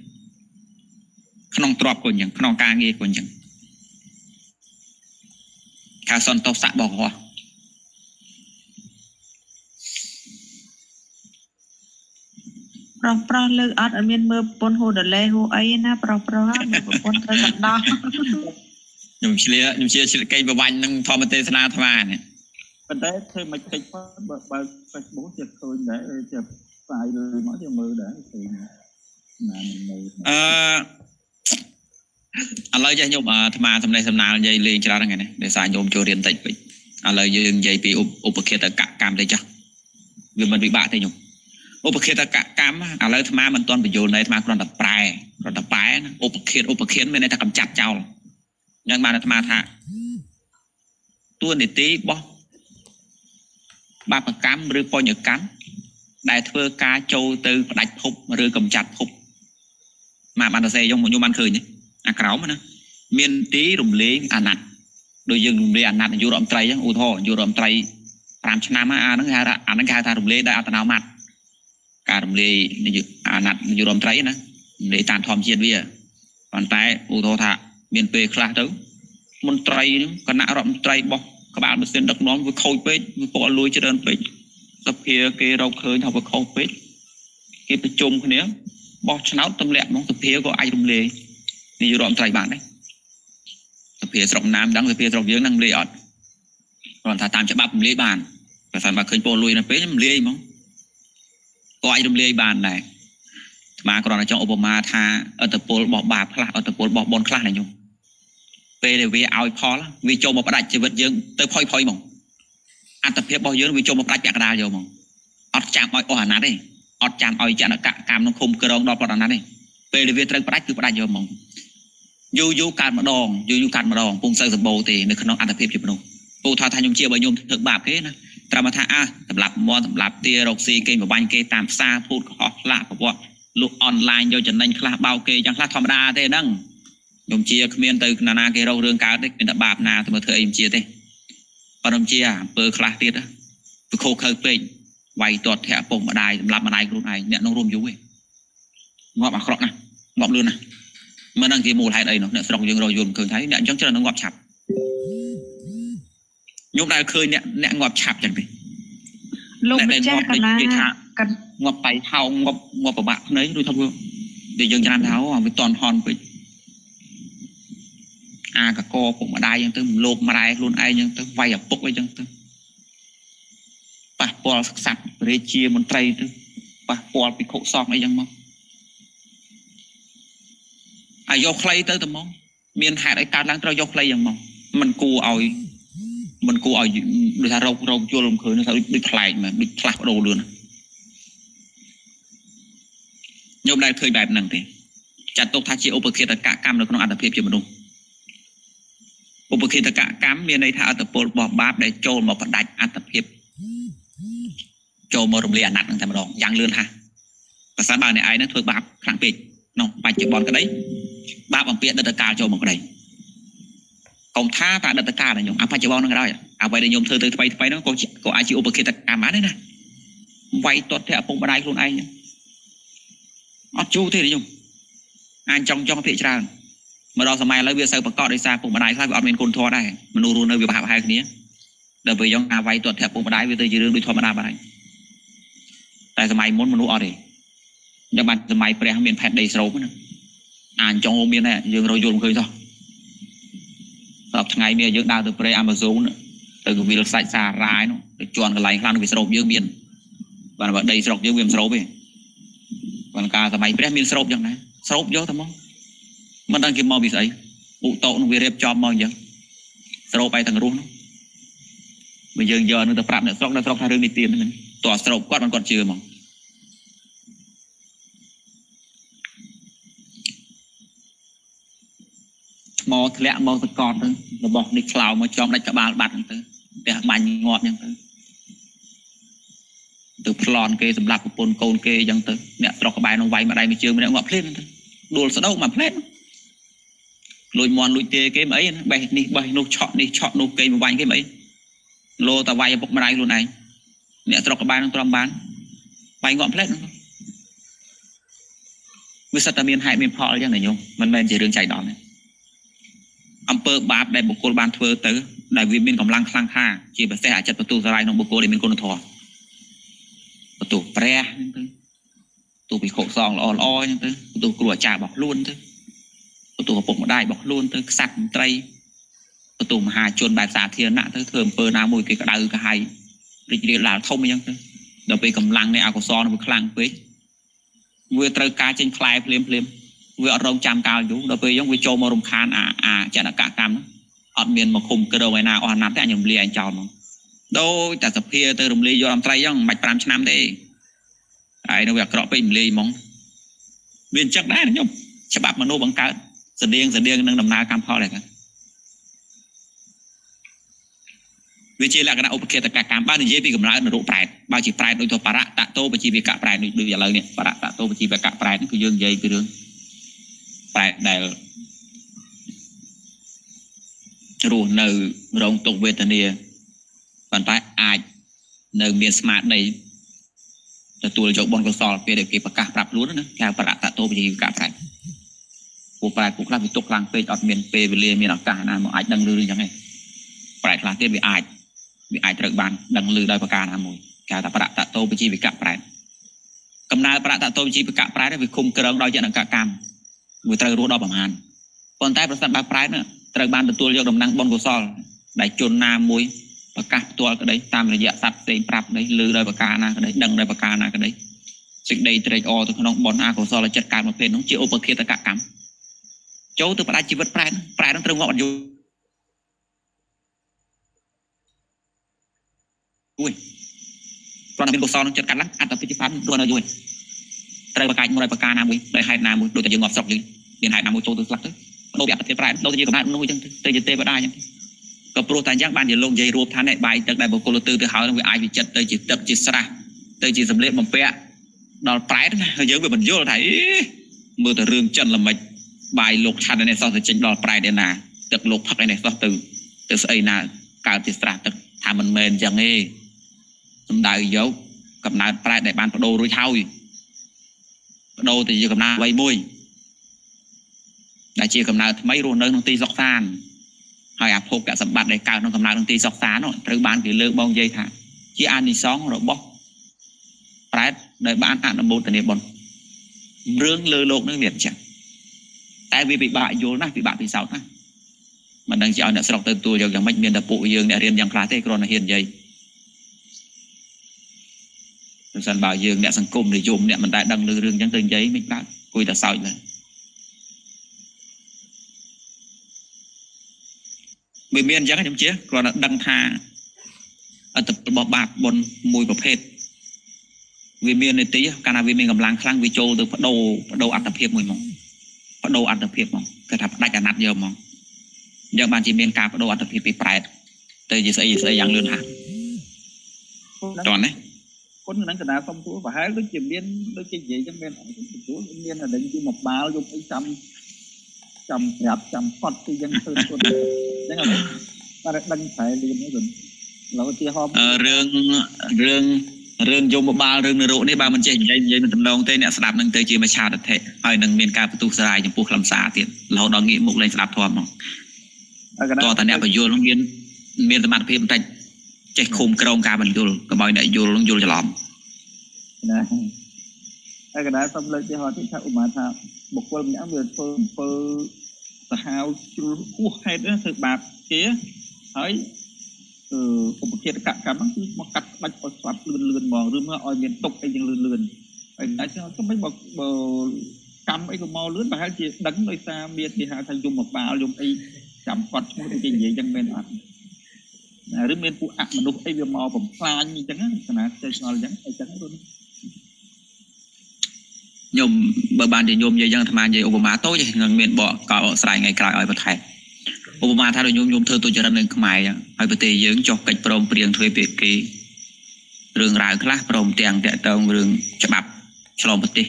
ក្នុងទ្រព្យក៏អញ្ចឹងក្នុងការងារក៏អញ្ចឹងការសន្ទុះសាក់បងហោះប្រុសប្រុសលើកអត់អត់មានមើលប្រពន្ធហូដលេហូអីណាប្រុសប្រុសមើលប្រពន្ធត្រូវសណ្ដោសខ្ញុំឆ្លៀខ្ញុំជាសិលកិច្ចបវញ្ញនឹងធម្មទេសនាថ្មនេះប៉ុន្តែធ្វើមិនតិចបើបើ Facebook ជាឃើញដែរជាផ្សាយលើមកជាមើលដែរឃើញណាមិនមើលអឺឥឡូវចេះខ្ញុំអាថ្មសំណេះសំណាលនិយាយលេងច្រើនហ្នឹងឯងដោយសារខ្ញុំចូលរៀនតិចពេកឥឡូវយើងនិយាយពីឧបកិតកកម្មតិចចាស់វាមិនពិបាកទេខ្ញុំឧបខេតកកម្មឥឡូវអាត្មាមិនទាន់បញ្យល់ន័យអាត្មាគ្រាន់តែប្រែគ្រាន់តែប្រែណាឧបខេតឧបខេនមានន័យថាកម្ចាត់ចោលអញ្ចឹងបានអាត្មាថាតួនាទីរបស់បាបកម្មឬបញ្ញកម្មដែលធ្វើការចូលទៅផ្ដាច់ភពឬកម្ចាត់ភពមកបានតែសេខ្ញុំខ្ញុំបានឃើញអាក្រោមណាមានទីរំលែងអាណត្តិដូចយើងរំលែងអាណត្តិនយោបាយរដ្ឋមន្ត្រីអញ្ចឹងឧទាហរណ៍នយោបាយរដ្ឋមន្ត្រីfiveឆ្នាំអាហ្នឹងគេហៅអាហ្នឹងគេហៅថារំលែងដោយអត្តនោម័តការរំលាយអាណត្តិនយោបាយរដ្ឋមន្ត្រីណារំលាយតាមធម្មជាតិវាប៉ុន្តែឧទាហរណ៍ថាមានពេលខ្លះទៅមន្ត្រីគណៈរដ្ឋមន្ត្រីរបស់ក្បាលម៉ាស៊ីនដឹកនាំវាខូចពេកវាពកលួយច្រើនពេកសភាគេរកឃើញថាវាខុសពេកគេប្រជុំគ្នាបោះឆ្នោតទម្លាក់មកសភាក៏អាចរំលាយនយោបាយរដ្ឋមន្ត្រីបានដែរសភាស្រុកណាមដឹងសភាស្រុកយើងនឹងរំលាយអត់គាត់ថាតាមច្បាប់រំលាយបានបើសិនបើឃើញពកលួយនៅពេករំលាយហ្មងក៏អាចរំលាយបានដែរស្មាគ្រាន់តែចង់ឧបមាថាអត្តពលរបស់បាបខ្លះអត្តពលរបស់បុណ្យខ្លះណាញោមពេលដែលវាឲ្យផលវាចូលមកផ្ដាច់ជីវិតយើងទៅផុយផុយហ្មងអត្តភាពរបស់យើងវាចូលមកផ្ដាច់ចក្រាលយកហ្មងអត់ចាំឲ្យអស់អាណត្តិទេអត់ចាំឲ្យចណកកម្មក្នុងឃុំក្រងដល់ប៉ុណ្ណាទេពេលដែលវាត្រូវផ្ដាច់គឺផ្ដាច់យកហ្មងយូរយូរកាត់ម្ដងយូរយូរកាត់ម្ដងពុំសូវសម្បូរទេនៅក្នុងអត្តភាពជាមនុស្សពូថាថាញោមជាបើញោមធ្វើបាបគេណាត្រឹមថាអើសម្រាប់មាត់សម្រាប់ទារកស៊ីគេបបាញ់គេតាមផ្សារភូតកុហកផ្លាកប្រវត្តិលក់អនឡាញយកចំណេញខ្លះបោកគេយ៉ាងខ្លះធម្មតាទេហ្នឹងខ្ញុំជាគ្មានទៅណាណាគេរករឿងកើតទេមានតែបាបណាទៅមើលធ្វើអីខ្ញុំជាទេប៉ុន្តែខ្ញុំជាអំពើខ្លះទៀតទៅខុសខើពេកវាយទាត់ធាក់ពុកម្ដាយសម្រាប់ម្ដាយខ្លួនឯងអ្នកនោះរួមយូរឯងងាប់អាក្រក់ណាស់ងាប់លឿនណាស់មិនដឹងគេមូលហេតុអីនោះអ្នកស្រុកយើងរកយល់មិនឃើញថាអ្នកអញ្ចឹងច្រើននឹងងាប់ឆាប់ខ្ញុំដែលឃើញអ្នកអ្នកងាប់ឆាប់ចឹងទេលោកម្ចាស់កណាកាត់ងាប់បៃថោងងាប់ងាប់ប្របាក់ភ្នែកដូចថាដូចយើងចាំថាអូវាតន់ហន់ពេកអាកកពុកម្ដាយចឹងទៅលោកម្ដាយខ្លួនឯងចឹងទៅវាយឪពុកអីចឹងទៅប៉ះពាល់ស័ក្តិរាជាមន្ត្រីទៅប៉ះពាល់ភិក្ខុសង្ឃអីចឹងមកអាយកខ្លីទៅតែមកមានហេតុអីកើតឡើងត្រូវយកខ្លីចឹងមកមិនគួរឲ្យមិនគួរឲ្យដូចថារោគរោគយល់មិនឃើញថាដូចខ្លែកមែនដូចផ្លាស់ប្ដូរលឿនខ្ញុំដែរឃើញបែបហ្នឹងទេចាត់ទុកថាជាឧបខេតកកម្មនៅក្នុងអត្តភាពជាមនុស្សឧបខេតកកម្មមានន័យថាអត្តពលរបស់បាបដែលចូលមកផ្ដាច់អត្តភាពចូលមករំលាយអាណត្តិហ្នឹងតែម្ដងយ៉ាងលឿនហ่าប្រសិនបើអ្នកឯងហ្នឹងធ្វើបាបខ្លាំងពេកក្នុងបច្ចុប្បន្នក្ដីបាបអំពីអតីតកាលចូលមកក្ដីកុំថាតែអតីតកាលណាញោមអាបច្ចុប្បន្នហ្នឹងក៏ដោយអ្វីដែលញោមធ្វើទៅថ្មីថ្មីហ្នឹងក៏ក៏អាចជាឧបខេតកម្មបានដែរណាវាយទាត់តែឪពុកម្ដាយខ្លួនឯងអត់ជូរទេញោម อันจองจองเตะจ้ามาดอสมัยแล้วเวียเซอร์ประกอบได้ซาปุ่มมาได้คล้ายกับออมเมนคนทอได้มันรูรูในวิบากภายคนนี้เดินไปย่องอาไว้ตรวจแถบปุ่มมาได้เวียเตอร์ยืนเรื่องด้วยทอมาได้อะไรแต่สมัยม้วนมันรู้อะไรเดี๋ยวมันสมัยเปลี่ยนเมียนแพดได้สโลว์นะอ่านจองโอเมียนเนี่ยยืนเราโยนเคยซะตอบทั้งไงเมียยืนดาวตัวเปลี่ยนอามาโซนตัววิลสัยซาร้ายเนาะไปจวนกันไหลคลานไปสโลว์ยืนเมียนวันแบบได้สโลว์ยืนเมียนสโลว์ไปวันการสมัยเปลี่ยนเมียนสโลว์อย่างไรสโลว์เยอะทั้งหมดมันตั้งกิมมอบิสัยอุโตนวิเรียบจอมมองยังสโลไปทางรุ่งมันเยิงเยินนึกแต่ปรับเนี่ยสโลได้สโลทางเรื่องนิตินนั่นต่อสโลกอดมันกอดเชื่อมองมอทะเลมอตะกอนตึ้งเราบอกในคลาวมาจอมได้จะบาลบัดตึ้งแต่บานงอดยังตึ้งตึ้งพลอนเกยสำหรับปนโกนเกยยังตึ้งเนี่ยสโลกบายน้องไวมาได้ไม่เชื่อไม่ได้งอเพลินตึ้งดูสโลมาเพลินลุยมอนลุยเตะเกมไอ้ใบนี่ใบนูช็อตนี่ช็อตนูเกมวันเกมไอ้โลตะไวปกมาได้รุ่นไหนเนี่ยตรอกบานตรอกบานไปงอมเพล็ดวิสัตเมียนหายเมียนพออะไรอย่างไหนโยมมันเป็นเรื่องใจดอนเนี่ยอำเภอบาปได้บุคคลบานเทอร์เตอร์ได้วิมินกำลังคลั่งฆ่าจีบเสหาจัดประตูสลายของบุคคลได้เป็นคนทอประตูแปรประตูปีโขซองอ่อนอ้อยประตูกลัวจ่าบอกล้วนเตอร์ประตูกระปุกมาได้บอกล้วนเตอร์สัตว์ไตรประตูมหาชนแบบสาเทียนะเตอร์เทิมเปอร์นาบุยกีกระดาษกระไฮริจิหลาท่อมยังเราไปกำลังในอาโกซอนเราไปคลั่งไปเวทระกาเจนคลายเพลิมเพลิมเวทเราจำกาวอยู่เราไปย่องไปโจมอารมณ์คานอาอาจันกะกรรมอดเมียนมาคุมกระโดดไว้นาอ่อนนับแต่ยังเลี้ยงจอมโดยแต่สเพียเติมเลี้ยยอมไตรย่องมัดปรามชนะได้ไอ้เราแบบเราไปเลี้ยมองเวียนจักได้นะโยมฉบับมโนบังการเสด็จเสด็จนั่งดำนากรรมพ่อเลยครับวิจิตรการอุปเขตการการบ้านในเย็บปีกับร้านนรกปลายบางจีปลายโดยทั่วปะตะโตปจีบิกะปลายดูอย่างไรเนี่ยปะตะโตปจีบิกะปลายนั่นคือเรื่องใหญ่คือเรื่องปลายได้รู้ในโรงตกเวทเนียปันท้ายอาจในเมียนสมาร์ทในแต่ตัวจบบอลกสอลเพื่อเด็กกิบกะปรับรู้นะแค่ปะตะโตปจีบิกะปลายผู้ปลายผู้คลั่งผู้ตกกลางเปย์อดเมียนเปย์เรียเมียนอากาศนานมันอาจดังลือยังไงปลายคลาเทียบอาจวิอาจตระบันดังลือได้ประการทำมวยการตระตะโตไปจีบกะปลายกำนาตระตะโตไปจีบกะปลายได้ไปคุมกระรองเราจะหนังกะกรรมมือตระรู้ดอกประมาณตอนใต้ประสานปลายเนี่ยตระบันตัวเรียกดำนังบอลกุศลได้จนนามวยประกาศตัวก็ได้ตามระยะสัตว์เตยปรับได้ลือได้ประการนะก็ได้ดังได้ประการนะก็ได้สิ่งใดตระอตัวน้องบอลอากุศลเราจัดการมาเป็นน้องเจียวอุปเขตกะกรรมโจตัวปลายจีบปลายปลายต้องตระงอดอยู่ด้วยตอนนั้นเป็นกุศลจัดการลักอัตติพันธ์ด้วยนะด้วยแต่ประกาศมวยประกาศนามวยได้หายนามวยโดยจะยังงอบศอกยืนเรียนหายนามวยโจตุลักษ์โนบิอัตติปลายโนติยืนกับนามวยจังเตยเตยประดายังกับโปรตันยักษ์บ้านอย่าลงใจรวบท่านในใบจากใดบุคคลตื่นตื่นหาวนั่งวิไอวิจัดเตยจิตเตยจิตสระเตยจิตสำเร็จมันเปะนอนปลายนะเยอะไปบรรโยไถมือแต่เรื่องจันละไม่ใบหลกท่านในซอสจิตนอนปลายเดนาเตยหลกพักในซอสตื่นเตยไอนาการจิตสระเตยทำมันเมนจังเอ้สมได้เยอะกับนาปลายได้บานประตูรุ่ยเท่าประตูแต่เยอะกับนาใบบุยได้เชี่ยวกับนาไม่รู้เนื้อตรงตีซอกซานหายอาพกกับสมบัติได้กาวตรงกับนาตรงตีซอกซานเนาะตรึกบานถือเลือกบองเย่ถ่าที่อันที่สองเราบอกปลายได้บานอันนบุตรเนี่ยบนเรื่องเลือโลกนึกเหนียดจังแต่วิบิบะโยนะวิบะปีเสาร์นะมันดังเจ้าเนี่ยสลอกเติมตัวอย่างอย่างไม่เมียนตะปูเยืองเนี่ยเรียนอย่างคลาเตกรอนเฮียนใหญ่สันบ่าวยืงเนี่ยสังคมในโยมเนี่ยมันได้ดังลือเรื่องยังตึงใจไม่กล้าคุยแต่เศร้าเลยไม่เมียนยังกันจำเจี๊ยกรอนดังทาอัตบอบาดบนมวยประเภทวิเมียนในตีการนาวิเมียนกำลังคลั่งวิโจตัวพระโดพระโดอัตเพียบมวยมองพระโดอัตเพียบมองกระทำได้การนัดเยอะมองเยอะบางจีเมียนการพระโดอัตเพียบปีแปดเตยจีเสยเสยยังเลื่อนหาตอนนี้คนนั้นขนาดสมทุกข์ว่าเฮ้ยลูกจีเมียนลูกจีเย่จำเป็นของสมทุกข์เมียนอะไรที่หมกบาลยกไปจำจำแบบจำพอดที่ยังตื่นตัวนั่นไงมาดังสายเรียนนี่ส่วนเราเที่ยวเรื่องเรื่อง เรื่องโยมบาลเรื่องนรกนี่บามันเจนยัยยัยมันทำนองเตยเนี่ยสลับนังเตยเจมาชาติเทไอ้นังเมียนกาประตูสลายอย่างพวกลำสาเตียนเราดองงี้มุกเลยสลับทอมต่อแต่เนี่ยไปโยนลงเมียนเมียนสมัติเพิ่มแต่ใจคุมกระองการมันโยนก็บ่อยเนี่ยโยนลงโยนจะหลอมนะไอ้กระดาษสำเร็จเจ้าที่ชาอุมาธาบุคคลมีอันเดือดเปิลเปิลสหายจุลคู่ให้เรื่องศึกบาปเจี๊ยเฮ้ยอุปเทศกะกรรมที่มากัดมาปลดสลับเลื่อนๆมองหรือเมื่อออยเมียนตกไปยังเลื่อนๆไอ้กระดาษก็ไม่บอกกรรมไอ้ก็มอเลื่อนไปให้เจี๊ยดังเลยซาเมียที่หาทางยมออกมาลงไอ้จำกัดมันจะเยอะยังเป็นอันหรือเมียนผู้อักมนุษย์ไอ้เวียมอผมคลานยังจังขนาดใจนอนยังไอ้จังรุ่นโยมเบอร์บานเดียโยมยังทำงานยังอุปมาโต้ยังเงินเมียนบ่เก่าสลายไงกลายอ้อยประเทศอุปมาถ้าโดยโยมโยมเธอตัวจะดำเนินขมายยังไอ้ประเทศเยื้องจบกับปรมเปลี่ยนเทยเปียกีเรื่องราวคลาปรมเตียงแต่ตรงเรื่องฉบับฉลองปฏิ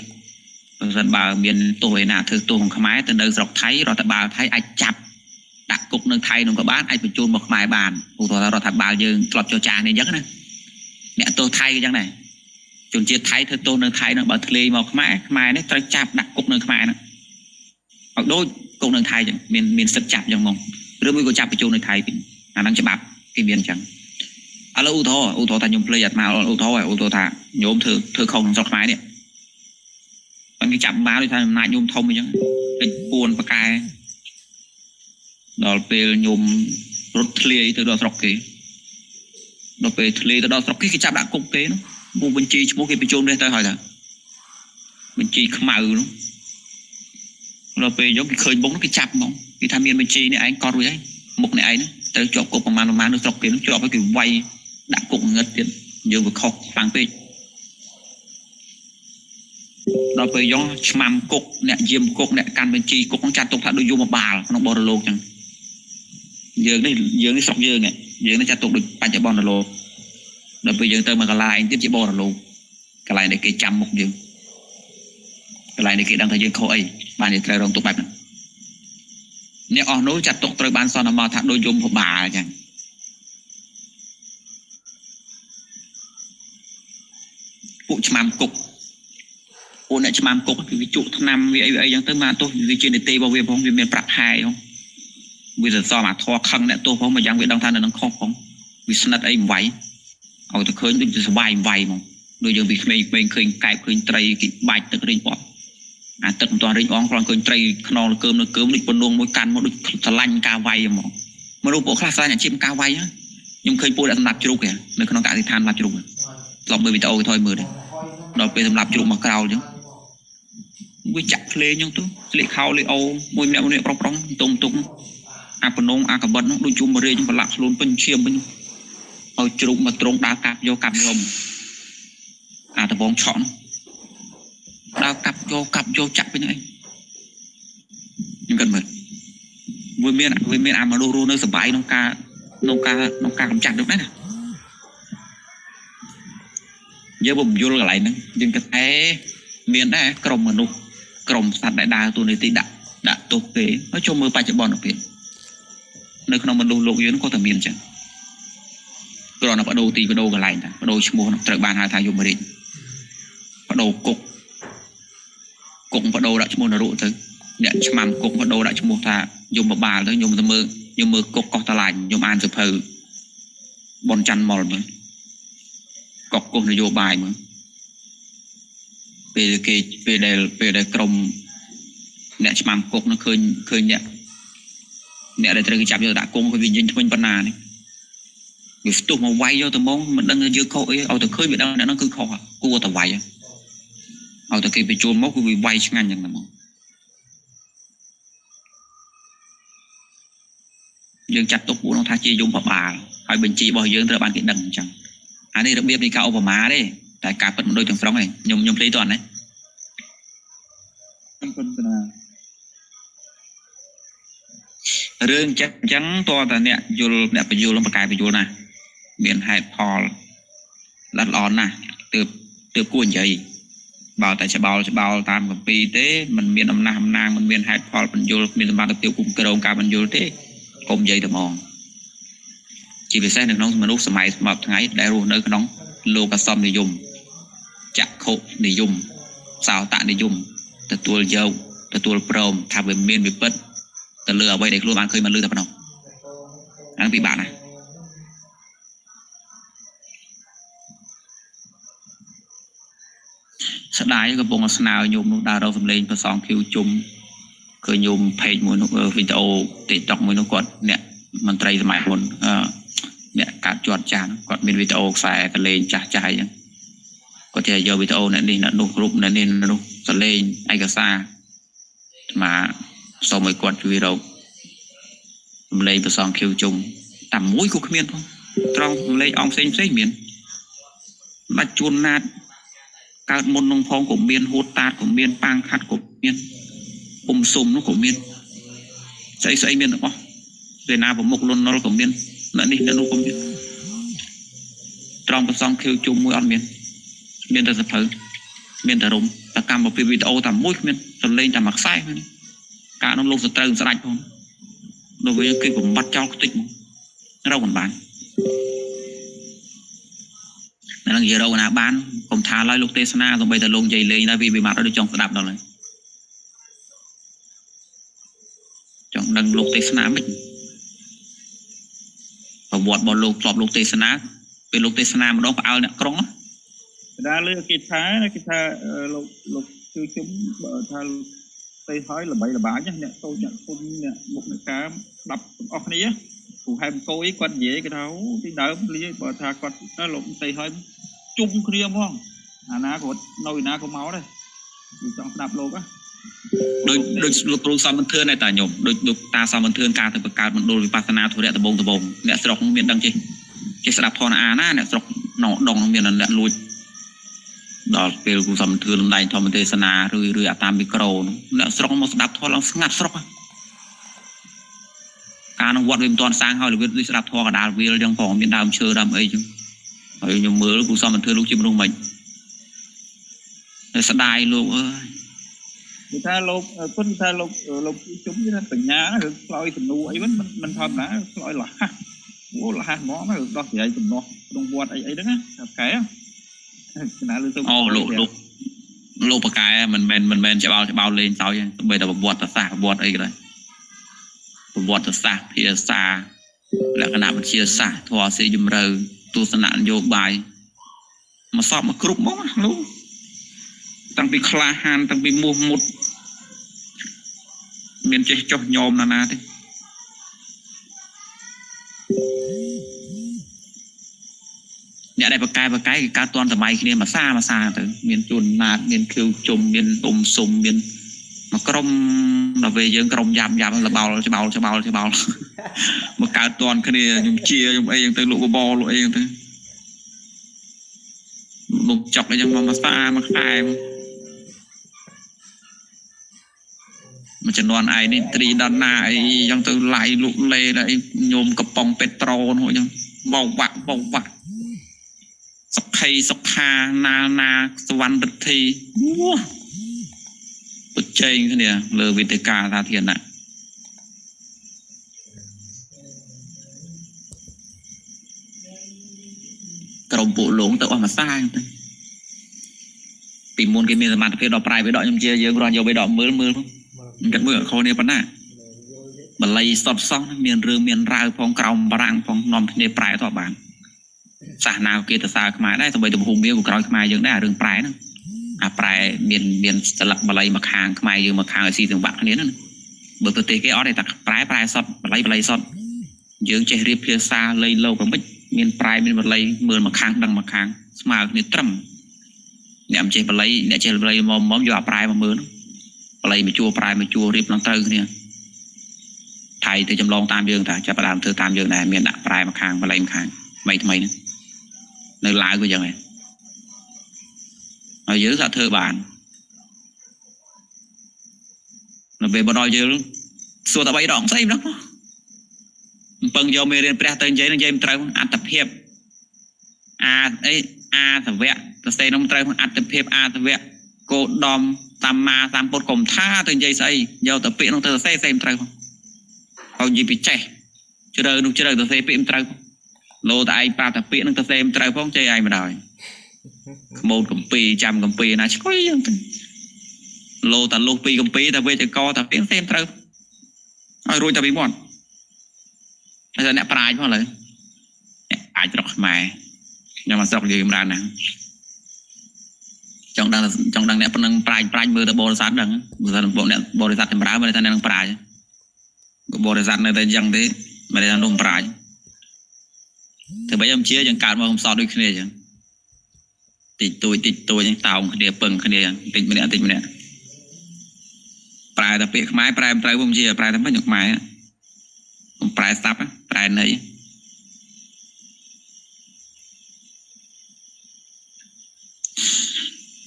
บริษัทบาเมียนตัวหนาเธอตัวของขมายแต่เดินสลอกไทยเราแต่บาไทยไอ้จับดักกุกเมืองไทยนุ่งกับบ้านไอ้เป็นจูนบอกขมายบานอุตส่าห์เราถักบาเยื้องกลับโจจานเนี่ยยักษ์นะเนี่ยตัวไทยยังไงจนเจี๊ยไทยเธอโตเนื้อไทยเนื้อบัตรเลยมาขมายขมายเนี่ยจะจับดักกุกเนื้อขมายนะเอาด้วยกุกเนื้อไทยอย่างเมียนเมียนสับจับอย่างมองเรื่องมือก็จับไปโจเนื้อไทยเป็นอันนั้นจะบับกินเมียนจังเอาแล้วอุทออุทอตาโยมประหยัดมาอุทออุทอตาโยมเธอเธอคลองสอกไม้เนี่ยตอนนี้จับมาด้วยท่านนายโยมทอมยังเป็นปูนประกายดอกเปลโยมรถเลี้ยตัวดอกสกกี้ดอกเปลเลี้ยตัวดอกสกกี้ก็จับดักกุกเก๋เนาะมูบัญชีมูกี่ปีโจมได้ตายหอยละบัญชีขมาอือเราไปยกเคยบงนักจับมองที่ทำเมียนบัญชีเนี่ยไอ้กอดไว้หมกในไอ้นะแต่จอบกบประมาณประมาณนึกจอบเกี่ยนึกจอบก็คือไวดักกบเงินเดือนเยอะกว่าคอกฟังไปเราไปย้อนมามกบเนี่ยเยี่ยมกบเนี่ยการบัญชีกบของจัดตกถ้าโดยโยมบาลน้องบอลโลกจังเยอะได้เยอะได้สองเยอะเนี่ยเยอะได้จัดตกโดยปัญจบอลโลกเราไปยังเติมมากระไรที่จะบอกเราลูกกระไรในเกจจำมุกยืมกระไรในเกจดังทะยืนเขาไอ้บ้านเนี่ยใจรองตกแบบนั้นเนี่ยอ๋อนู้จัดตกตระบานซอนอมาทัดโดยยมผมบ่าจังปุชมามกุกโอนไอ้ชมามกุกวิจุทนำวิไอวิไอยังเติมมาตัววิจิในเตยบอกวิพงวิเมียนปรักไฮของวิจัดซอมาทอคังเนี่ยตัวของมายังวิดังทันนั้นข้อของวิสนัดไอ้ไหวเอาแต่เคยต้องจะสบายไวมั้งโดยยังมีไม่ไม่เคยไก่เคยไตรกิบายตึกเรียนปอบอ่าตึกตอนเรียนอ้องกลางเคยไตรขนองเกิมเกิมดิบนดวงมวยกันมวยสลันกาไวมั้งมาดูพวกคลาสสลันอย่างชิมกาไวนะยังเคยปูดสำหรับจุกเนี่ยในขนมกาที่ทานรับจุกหลอกมือวิตาโอทอยมือเลยเราไปสำหรับจุกมะกราวจังวิจักเลี้ยยังตัวเลี้ยเขาเลี้ยเอามวยเนี่ยมวยเนี่ยปรองปรองตรงตรงอาปนงอากระบัดน้องดูจุ่มมาเรียจังหลักลุนเป็นเชี่ยมเป็นเอาจุกมาตรงดาวกับโยกับลมอาตะบองช้อนดาวกับโยกับโยจับไปไหนยังกันเหมือนวิเมียนวิเมียนอามาดูรูนึกสบายน้องกาน้องกาน้องกากำจัดด้วยนะเยอะผมโยนอะไรนึงยังกันไอ้เมียนได้กลมเหมือนนุกกลมสัตว์ได้ดาวตัวในตีดักดักตัวเก๋เขาชมมือไปจะบอลออกเปลี่ยนในขนมมันดูโลกเยอะนึกว่าแต่เมียนจังก็เราประตูตีประตูกระไรนะประตูชมูนตระบานหาทางยมรินประตูกกกกประตูละชมูนรู้ถึงเนี่ยชมามกกประตูละชมูนทายมบาลถึงยมตะมือยมมือกกกตะลายยมอ่านสุภาบนจันมอลมั้งกกกนโยบายมั้งเป็นเกจเป็นได้เป็นได้กรมเนี่ยชมามกกนั่นเคยเคยเนี่ยเนี่ยได้ตระกิจจับยาตะกงเขาวิ่งยิงทุ่งปนานี่วิสตุมาไวโยตมองมันดังเยอะเขาเอาแต่เคยไปดังนั้นนั่นคือเขาอะกลัวแต่ไวเอาแต่เคยไปโจมมอกกูไปไวช่างงานอย่างนั้นมองยังจับตัวกูน้องทาจียงผบาหอยบัญชีบ่อยเยอะระบาดกินดังจังอันนี้ระเบียบนี่เขาเอาผมาได้แต่การเป็นมันโดยจังสองเลยยมยมเพลย์ตอนนั้นเรื่องจังจังตัวแต่เนี่ยโยนเนี่ยไปโยนลงไปกายไปโยนนะเมียนไฮพอลรัดร้อนนะเติบเติบกุ้งใหญ่เบาแต่จะเบาจะเบาตามกับปีเต้มันเมียนอำนาจอำนาจมันเมียนไฮพอลมันโยนเมียนมาเติบกุ้งกระโดงการมันโยนเต้กลมใหญ่แต่มองจีบไปแท้หนึ่งน้องมนุษย์สมัยสมัยทั้งไงได้รู้เนื้อน้อง โลกาสมนิยมจักขุนิยมสาวตานิยมแต่ตัวเยาแต่ตัวโปรมทำเป็นเมียนเป็นเปิ้ลแต่เลือไว้เด็กรูปมันเคยมันลือแต่ปนองอันปีบาทนะสดายก็บงศาสนาโยมนุดาเราสำเร็จประสองคิวจุมเคยโยมเพจมวยนกวิดีโอติดจอกมวยนกกดเนี่ยมันไตรสมัยคนเนี่ยการจอดจานกดเป็นวิดีโอใส่กันเลนจ่าจ่ายยังก็จะโยวิดีโอนั่นนี่นั่นนุกรุบนั่นนี่นั่นนุกสเลนไอกระซ่ามาสมัยกดชีวิตเราเลยประสองคิวจุมต่ำมุ้ยกุขมิ้นพงตรองเลยอองเซ็งเซ็งมิ้นมาจุนนาการมนลงพองของเมียนโฮตาของเมียนปางคัดของเมียนอมซุ่มนู้ของเมียนใส่ใส่เมียนหรอปะเรนาผมหมกลนนรกของเมียนนั่นนี่นั่นนู้ของเมียนตรองประซองคิวจุ่มมวยอันเมียนเมียนแต่สะเพอเมียนแต่รมแต่การบอกพิวิตเอาแต่มุ้ยเมียนจนเล่นแต่หมักไส้เมียนการน้ำลงสะเติงสะดัดพงโดยวิธีผมบัดเจ้าติดเราคนบ้านนั่งเยอะเราหนาบ้านผมทาลอยลูกเตสนาตรงไปแต่ลงใจเลยนะพี่ไปมาเราดูจองสนับเราเลยจองดังลูกเตสนาไม่ประวัติบอลลูกกรอบลูกเตสนาเป็นลูกเตสนามันร้องเอาเนี่ยกร้องได้เลยกิจท้ายนะกิจท้ายลูกลูกชื่อจุ๊บทาเตยท้ายหรือใบหรือบ้านเนี่ยโตเนี่ยคุณเนี่ยบุกในกามดับออกนี้ผู้ให้มันโกยกวนเยอะกันเท่าที่เดิมเลยบอทากดน่าหลงเตยท้ายจุ่มเครียมว่องอาณาโคตรน้อยนาโคเมาเลยอยู่จังหวัดโลกอะโดยโดยลูกลูกสาวมันเทือนในตาหยมโดยลูกตาสาวมันเทือนการถือประกาศมันโดยวิปัสสนาถั่วแดดตะบงตะบงเนี่ยสระของเมียนดังจริงจะสระพรอาณาเนี่ยสระหนอดองของเมียนนั่นแหละลุยดอกเปลือกลูกสาวมันเทือนลำไยทอมันเทศนาเรื่อยเรื่อยตามมิโครเนี่ยสระของมันสระทอเราสงัดสระการวัดเวมตอนสร้างเขาหรือวิสระทอกระดาษวิเรายังของเมียนดาวเชื่อดำเอ้ยไอ้ยมมือกูซ้อมมันเธอลูกจิ้มลงมันสดายลูกเอ้ยมีท่าลูกต้นท่าลูกลูกจุ๊บนี่นะแต่งงานนะคือลอยสนุกไอ้มันมันมันทำนะลอยหล่าโอ้หล่าหมอนะดอกใหญ่สนุกลงบวชไอ้ไอ้นั่นนะแก่หนาลูกโอ้ลูกลูกลูกปากกามันแมนมันแมนจะเบาจะเบาเลนเสาอย่างไปแต่บวชแต่สาบวชไอ้เลยบวชแต่สาเพียสาแล้วขณะมันเชียสาทอเสียยมเรือตัวสนานโยบายมาสอบมากรุบมั้งลูกตั้งปีคลาหันตั้งปีมัวมุดเมียนเจจอโยมนานาที่เนี่ยได้ประกายประกายการตอนสมัยนี้มาซ่ามาซ่าแต่เมียนจุนนาเมียนคิวจมเมียนอมสมเมียนมากรมเราไปยังกรมยามยามเราเบาเราจะเบาจะเบาจะเบามาการตอนคดียมเชียยมเองตึงลูกบอลลูกเองตึงลูกจับเลยยังมามาซ่ามาคลายมันจะนอนไอ้นี่ตรีด้านหน้าไอ้ยังตึงไหลลูกเลนะไอ้โยมกระป๋องเป็ดโตรนหัวยังเบาหวักเบาหวักสักไทยสักคานานาสวรรค์ฤทธิ์ปุจเจงเขาเนี่ยเลอวิติกาตาเทียนน่ะกรมปุหลงแต่ว่ามาสร้างปีมูลกินมีสมาธิเพื่อดอกปลายไปดอกยมเจียเยอะกรอนโยไปดอกมือมือกันมือเขาเนี่ยปะน่ะมันไหลสอดซ้อนเมียนเรือเมียนราวพองกรมบรังพองนอมในปลายต่อบานสาหนาเกตสาขมาได้สมัยตุ่มหูเมียบุกรอยขมาเยอะได้เรื่องปลายนั่นอาปลายเมียนเมียนสลักมาไหลมาคางขมาเยอะมาคางไอซีถึงบักเนี้ยนั่นเบอร์ตัวเตะแก้อได้ตักปลายปลายสอดไหลไหลสอดเยอะใจเรียบเพียซาเลยโลกับไม่เมียนปลายเมียนบะไลเมืองมาค้างดังมาค้างสมาเนี่ยตรมเนี่ยมันเจ็บบะไลเนี่ยเจ็บบะไลมอมมอมอยู่อ่ะปลายมาเมืองบะไลมาจัวปลายมาจัวรีบน้องเตอร์เนี่ยไทยเธอจำลองตามเยืองแต่จะประดามเธอตามเยืองแต่เมียนอ่ะปลายมาค้างบะไลมาค้างไม่ทำไมเนี่ยในหลายก็ยังไงเอาเยอะสัตว์เธอบานเราไปบนอยเยอะส่วนตะไบดองใส่มั้งเปิงโยมเรียนแปลเติมใจนั่งใจมันเติมอัตเพียบอาไออาสเวะตัวเซนน้องเติมอัตเพียบอาสเวะโกดอมตามมาตามปดกลมท่าเติมใจใส่เยาตัวเปลี่ยนน้องเติมเซนเซนเติมเอาหยิบไปใจเจริญนุ่งเจริญตัวเซนเปลี่ยนเติม โลตายปลาตะเปียนตะเต็มตายพ้องใจไอ้มาได้โมดกับปีจำกับปีนะช่วยยังโลตะโลปีกับปีตะเวจะกอตะเปียนเต็มตายไอ้รู้จะไปบ่นไอ้จะเนี่ยปลายเพราะอะไรอาจจะหมายยังมาสอบยืมร้านนะจังดังจังดังเนี่ยพนังปลายปลายมือตะโบริษัทดังบริษัทเนี่ยบริษัทธรรมดาบริษัทเนี่ยดังปลายบริษัทเนี่ยแต่ยังที่ไม่ได้ทำลงปลายแต่ไปยังเชี่ยยังการว่าผมสอนด้วยคะแนนยังติดตัวติดตัวยังตาวคะแนนเปิงคะแนนยังติดมาเนี่ยติดมาเนี่ยปลายตะเปียกไม้ปลายปลายผมเชี่ยปลายทำไม่หยุดไม้ผมปลายซับปลายไหน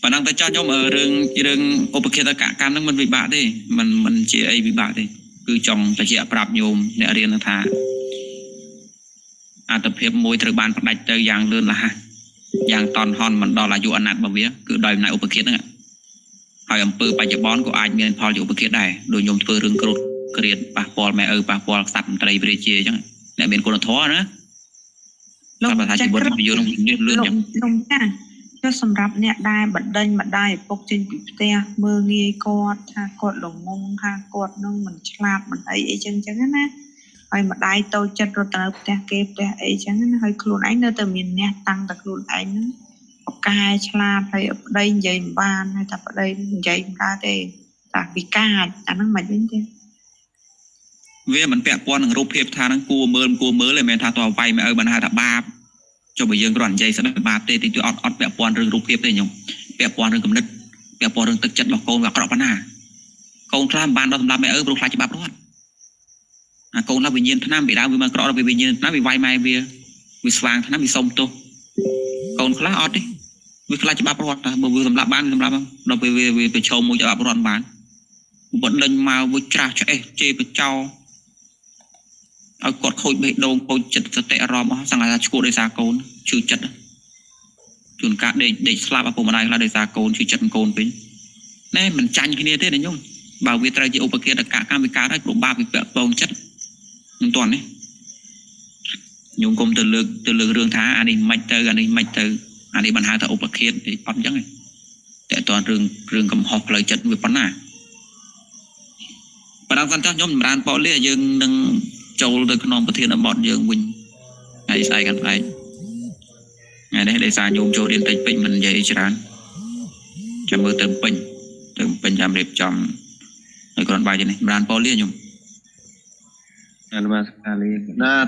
ปนังแต่เจ้าย่อมเออเรื่องเรื่องโอปเกตกะการนั้นมันวิบากดิมันมันเชื่อไอ้วิบากดิคือจองแต่เชื่อปรับโยมในเรียนนักธาอาตเพียบมวยตระบานปนัดเจอยางเลื่อนละฮะยางตอนฮอนมันดอลอายุอนัตบะเวียคือดอยในโอปเกตนั่นแหละหอยอำเภอปัจจุบันก็อาจมีพออยู่โอปเกตได้โดยโยมเพื่อเรื่องกรุดเกลียดปะพอลแม่เออปะพอลสัตว์ไตรบริเจียจังเนี่ยเป็นคนท้อนะลงจากลงลงจ้าก็สำหรับเนี่ยได้บัดเดินบัดได้ปกจริงเตะมือเงยกอดค่ะกอดหลงงงค่ะกอดน้องเหมือนฉลาดเหมือนไอ้ไอ้จังจังนั่นนะไอ้บัดได้โตจัดรถแต่เตะเก็บแต่ไอ้จังนั่นไอ้ครูไอ้เนื้อแต่มีเนี่ยตั้งแต่ครูไอ้นั้นปากกาฉลาดไอ้ได้ใหญ่บ้านไอ้แต่บัดได้ใหญ่บ้านเตะแต่ปีกาอันนั้นมาจริงจริงเว้ยมันแปะป้อนหนังรูปเพียบทานังกูเมินกูเมินเลยแม่ทาตัวไฟแม่เออบันทาตาบาบcho bây giờ còn dây sẽ bị bạt tê thì tôi ọt ọt bẻ bòn rừng rụng kiếp đây nhung bẻ bòn rừng cầm nứt bẻ bòn rừng tật chật vào cồn vào cọ bắn à cồn tham ban đó tham lam mẹ ơi bùng khai chỉ bạt luôn à cồn là bị nhiên tham bị đau bị mà cọ là bị nhiên tham bị vai mai bia bị xoang tham bị sông tô cồn khá ọt đấy bị khai chỉ bạt luôn à bùng bùng tham lam ban tham lam đó bị bị bị trâu mua chỉ bạt luôn bán bận lên màu với trà chè chè với trâuเอากดโคยไปโดนโคยจัดสเตอรอมสังหารชูโดยสาโกนชื่อจัดจุนกะเด็กเด็กสลาบอาปมาได้ลาโดยสาโกนชื่อจัดโกนไปแน่มันจันกินเนื้อเท่นี่ยงบ่าวเวทราจีโอปเกตกะการวิการได้กลุ่มบ้าไปเปะปองจัดหนึ่งตอนนี้ยงกลมตัวเลือกตัวเลือกเรื่องท้าอันนี้ไม่เจออันนี้ไม่เจออันนี้ปัญหาแต่โอปเกตไอ้ปั๊มจังไงแต่ตอนเรื่องเรื่องกำหอกเลยจัดวิปันน่ะประธานสันเจ้ายงประธานปอเล่ยังหนึ่งโจลโดยขนมประเทศอมอดเยืองวิญไงใส่กันไปไงได้ได้สารโยมโจเรียนติดเป็นมันใหญ่ฉลาดจำมือเติมเป็นเติมเป็นจำเรียบจำในกรณีใบนี้ร้านปอเลียนยม